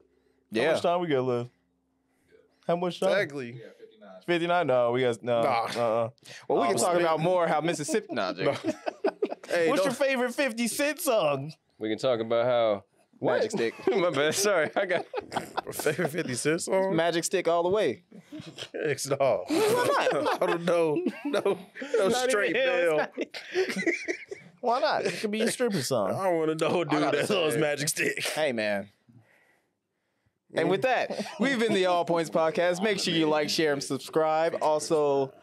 Yeah. How much time we got left? How much time? Exactly. Yeah, fifty-nine. fifty-nine? No, we got no. Nah. Uh-uh. Well, we oh, can talk about more how Mississippi. Nah, Jake. Hey, what's don't... your favorite fifty Cent song? We can talk about how what? Magic Stick. My bad. Sorry, I got favorite fifty Cent song. Magic Stick all the way. It's all. Why not? I don't know. No, no straight bell. Why not? It could be a stripper song. I don't want to know, dude. That song's Magic Stick. Hey, man. And with that, we've been the All Points Podcast. Make sure you like, share, and subscribe. Also,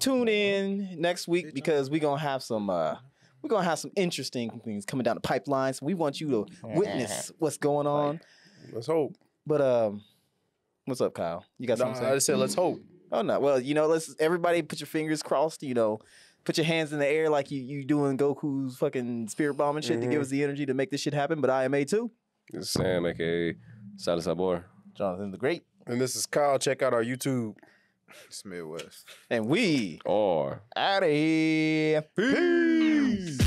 tune in next week because we're gonna have some uh, we're gonna have some interesting things coming down the pipeline. So we want you to witness what's going on. Let's hope. But um, what's up, Kyle? You got something? No, I just said let's hope. Oh no, well you know, let's everybody put your fingers crossed. You know, put your hands in the air like you you doing Goku's fucking spirit bomb and shit mm-hmm. to give us the energy to make this shit happen. But I am A two. It's Sam, aka. Sally Sabor. Jonathan the Great. And this is Kyle. Check out our YouTube. It's Midwest. And we are out of here. Peace. Peace.